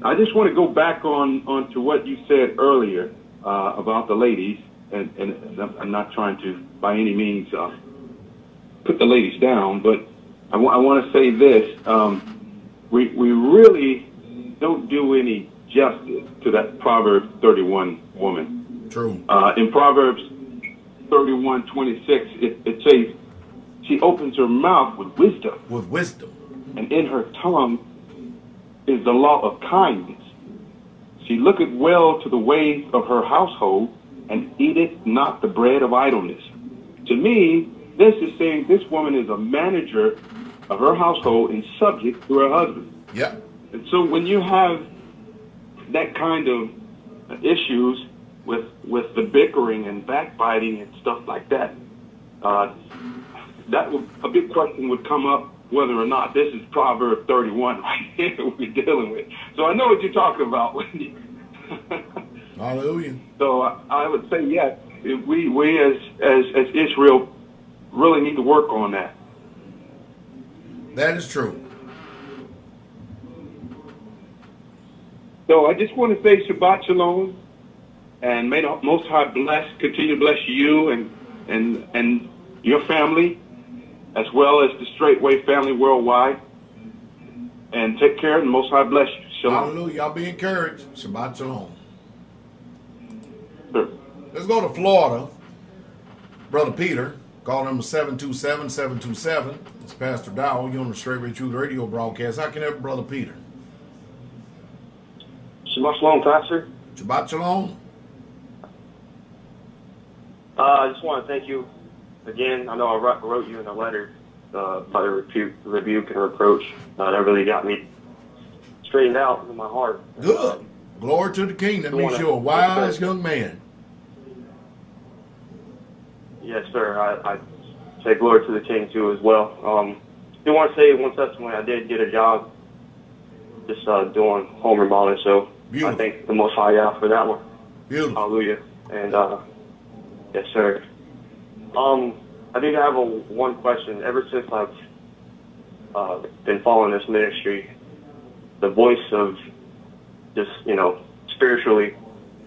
I just want to go back on, on to what you said earlier uh, about the ladies, and, and I'm not trying to by any means uh, put the ladies down, but I, w I want to say this. Um, we, we really don't do any justice to that Proverbs thirty-one woman. True. Uh, in Proverbs thirty-one twenty-six, it, it says, she opens her mouth with wisdom. With wisdom. And in her tongue is the law of kindness. She looketh well to the ways of her household, and eateth not the bread of idleness. To me, this is saying this woman is a manager of her household and subject to her husband. Yeah. And so when you have that kind of issues with, with the bickering and backbiting and stuff like that, uh, that would, a big question would come up whether or not this is Proverbs thirty-one right here we're dealing with. So I know what you're talking about. Hallelujah. So I, I would say, yeah, we we as, as as Israel really need to work on that. That is true. So I just want to say Shabbat Shalom, and may the Most High bless, continue to bless you and and and your family, as well as the Straitway family worldwide. And take care, and Most High bless you. Shalom. Hallelujah. Y'all be encouraged. Shabbat shalom. Sure. Let's go to Florida. Brother Peter, call number seven two seven, seven two seven. It's Pastor Dowell. You're on the Straitway Truth Radio broadcast. How can I help Brother Peter? Shabbat shalom, Pastor. Shabbat shalom. Uh, I just want to thank you. Again, I know I wrote you in a letter uh, by the rebuke, rebuke and reproach. Uh, that really got me straightened out in my heart. Good. Uh, Glory to the King. That means you're a wise young man. Yes, sir. I, I say glory to the King, too, as well. Um, I do want to say one testimony. I did get a job just uh, doing home remodeling, so beautiful. I thank the Most High YAH for that one. Beautiful. Hallelujah. And, uh, yes, sir. Um, I think I have a one question. Ever since I've uh, been following this ministry, the voice of just, you know, spiritually,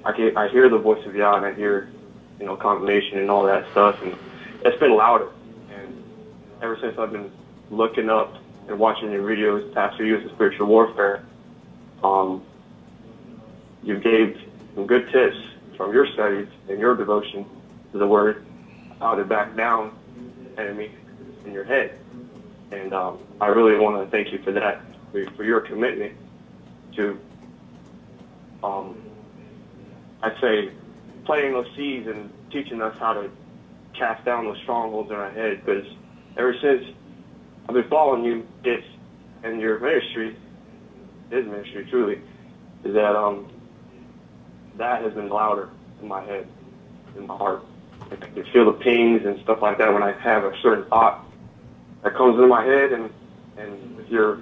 I can, I hear the voice of YAH, and I hear, you know, congregation and all that stuff, and it's been louder. And ever since I've been looking up and watching your videos, Pastor, you as a spiritual warfare, um, you gave some good tips from your studies and your devotion to the Word. How to back down enemy in your head, and um, I really want to thank you for that, for, for your commitment to, um, I'd say, planting those seeds and teaching us how to cast down those strongholds in our head. Because ever since I've been following you, it's and your ministry, his ministry truly, is that um, that has been louder in my head, in my heart. I can feel the pings and stuff like that when I have a certain thought that comes into my head, and and your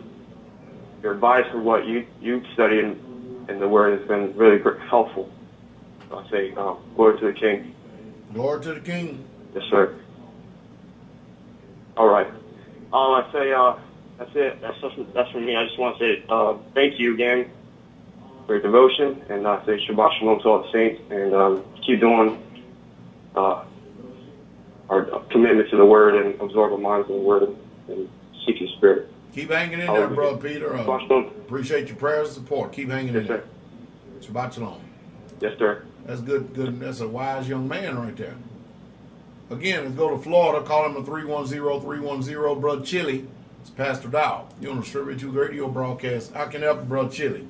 your advice and what you you study in, in the Word has been really helpful. I'll say um, glory to the King. Glory to the King. Yes, sir. All right. Um, I say, uh, that's it. That's that's for me. I just want to say uh, thank you again for your devotion, and I uh, say Shabbat Shalom to all the saints, and um, keep doing uh, our commitment to the Word and absorb our minds in the Word and, and seek your Spirit. Keep hanging in there, brother Peter. Uh, appreciate your prayers and support. Keep hanging yes, in there. Sir. Shabbat Shalom. Yes, sir. That's good. Good. That's a wise young man right there. Again, let's go to Florida. Call him a three one zero, three one zero, Brother Chili. It's Pastor Dowell. You on the Straitway Truth Radio broadcast. I can help you, Brother Chili.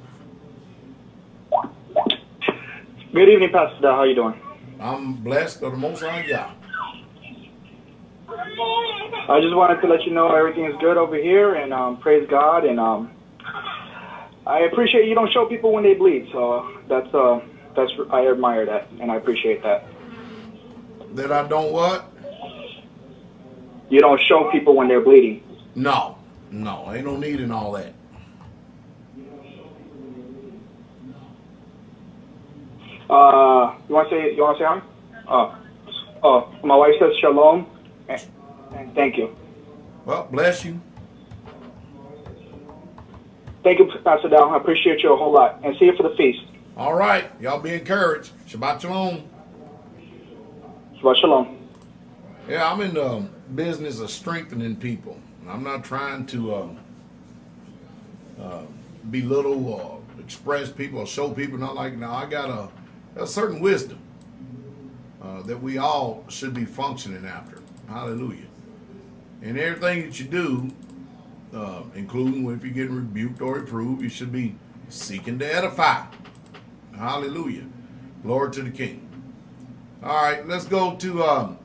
Good evening, Pastor Dowell. How you doing? I'm blessed by the Most High God. I just wanted to let you know everything is good over here, and um, praise God. And um, I appreciate you don't show people when they bleed, so that's uh, that's I admire that, and I appreciate that. That I don't what? You don't show people when they're bleeding. No, no, ain't no need in all that. Uh, you want to say? You want to say? Oh, uh, oh, uh, my wife says shalom. And, and thank you. Well, bless you. Thank you, Pastor Dow. I appreciate you a whole lot. And see you for the feast. All right. Y'all be encouraged. Shabbat shalom. Shabbat shalom. Yeah, I'm in the business of strengthening people. I'm not trying to uh, uh, belittle or express people or show people. Not like now. I got a, a certain wisdom uh, that we all should be functioning after. Hallelujah. And everything that you do, uh, including if you're getting rebuked or reproved, you should be seeking to edify. Hallelujah. Glory to the King. All right, let's go to um,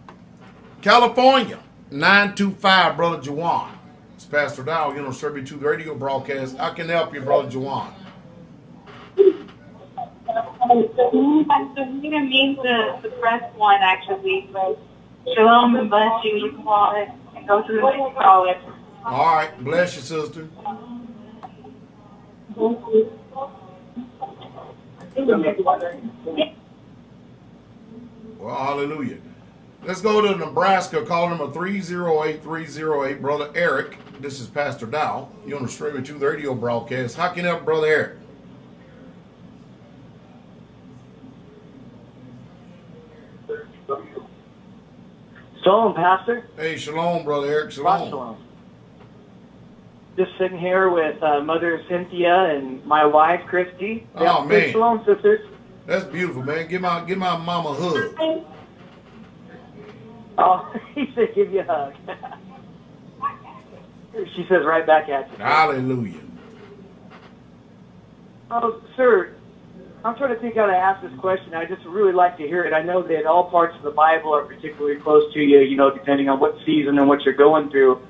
California. nine two five, Brother Juwan. It's Pastor Dowell, you know, Straitway Truth Radio broadcast. I can help you, Brother Juwan. I'm going to mean the press one, actually, but Shalom and bless you. You can call it and go through the next caller. All right. Bless you, sister. Well, hallelujah. Let's go to Nebraska. Call number three zero eight, three zero eight, Brother Eric. This is Pastor Dow. You're on the Straitway Truth Radio broadcast. How can I help, Brother Eric? Shalom, Pastor. Hey, shalom, Brother Eric. Shalom. Shalom. Just sitting here with uh, Mother Cynthia and my wife, Christy. Oh, man. Hey, shalom, sisters. That's beautiful, man. Give my, give my mama a hug. Oh, he said give you a hug. She says right back at you. Hallelujah. Oh, sir, I'm trying to think how to ask this question. I just really like to hear it. I know that all parts of the Bible are particularly close to you, you know, depending on what season and what you're going through.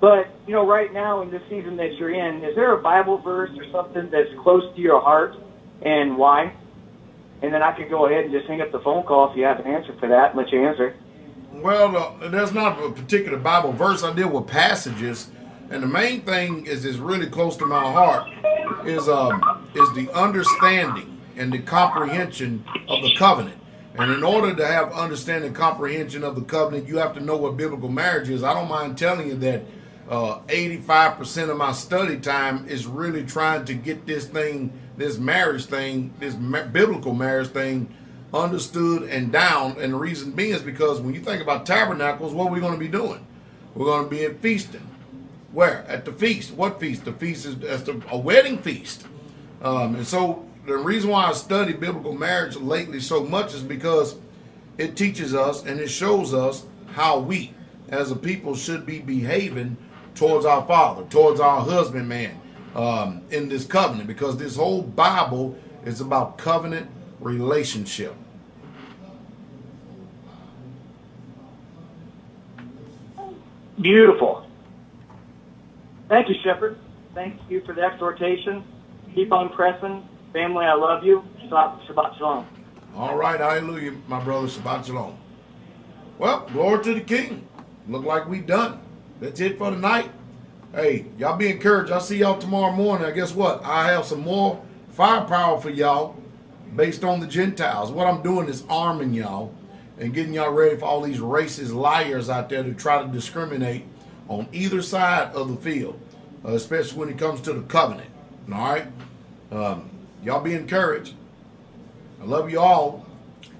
But, you know, right now in this season that you're in, is there a Bible verse or something that's close to your heart and why? And then I could go ahead and just hang up the phone call if you have an answer for that and let you answer. Well, uh, there's not a particular Bible verse. I deal with passages. And the main thing is is really close to my heart is um, is the understanding and the comprehension of the covenant. And in order to have understanding and comprehension of the covenant, you have to know what biblical marriage is. I don't mind telling you that uh, eighty-five percent of my study time is really trying to get this thing, this marriage thing, this ma biblical marriage thing understood and down. And the reason being is because when you think about tabernacles, what are we going to be doing? We're going to be at feasting. Where? At the feast. What feast? The feast is that's the, a wedding feast. Um, and so the reason why I study biblical marriage lately so much is because it teaches us and it shows us how we as a people should be behaving towards our father, towards our husband man um, in this covenant, because this whole Bible is about covenant relationship. Beautiful. Thank you, Shepherd. Thank you for the exhortation. Keep on pressing. Family, I love you. Shabbat, Shabbat Shalom. All right. Hallelujah, my brother. Shabbat Shalom. Well, glory to the King. Look like we done. That's it for tonight. Hey, y'all be encouraged. I'll see y'all tomorrow morning. And guess what? I have some more firepower for y'all based on the Gentiles. What I'm doing is arming y'all and getting y'all ready for all these racist liars out there to try to discriminate on either side of the field, uh, especially when it comes to the covenant. All right? Um, y'all be encouraged. I love you all.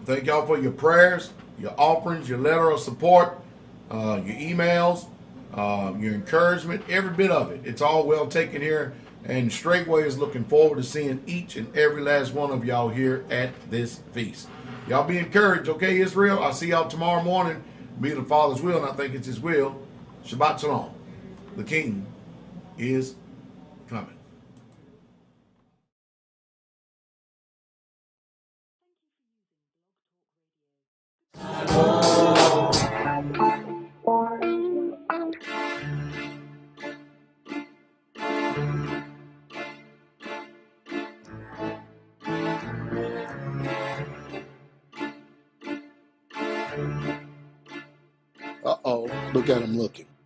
Thank y'all for your prayers, your offerings, your letter of support, uh, your emails, uh, your encouragement, every bit of it. It's all well taken here. And Straightway is looking forward to seeing each and every last one of y'all here at this feast. Y'all be encouraged, okay, Israel? I'll see y'all tomorrow morning. Be the Father's will, and I think it's His will. Shabbat shalom. The King is coming. Uh-oh, look at him looking.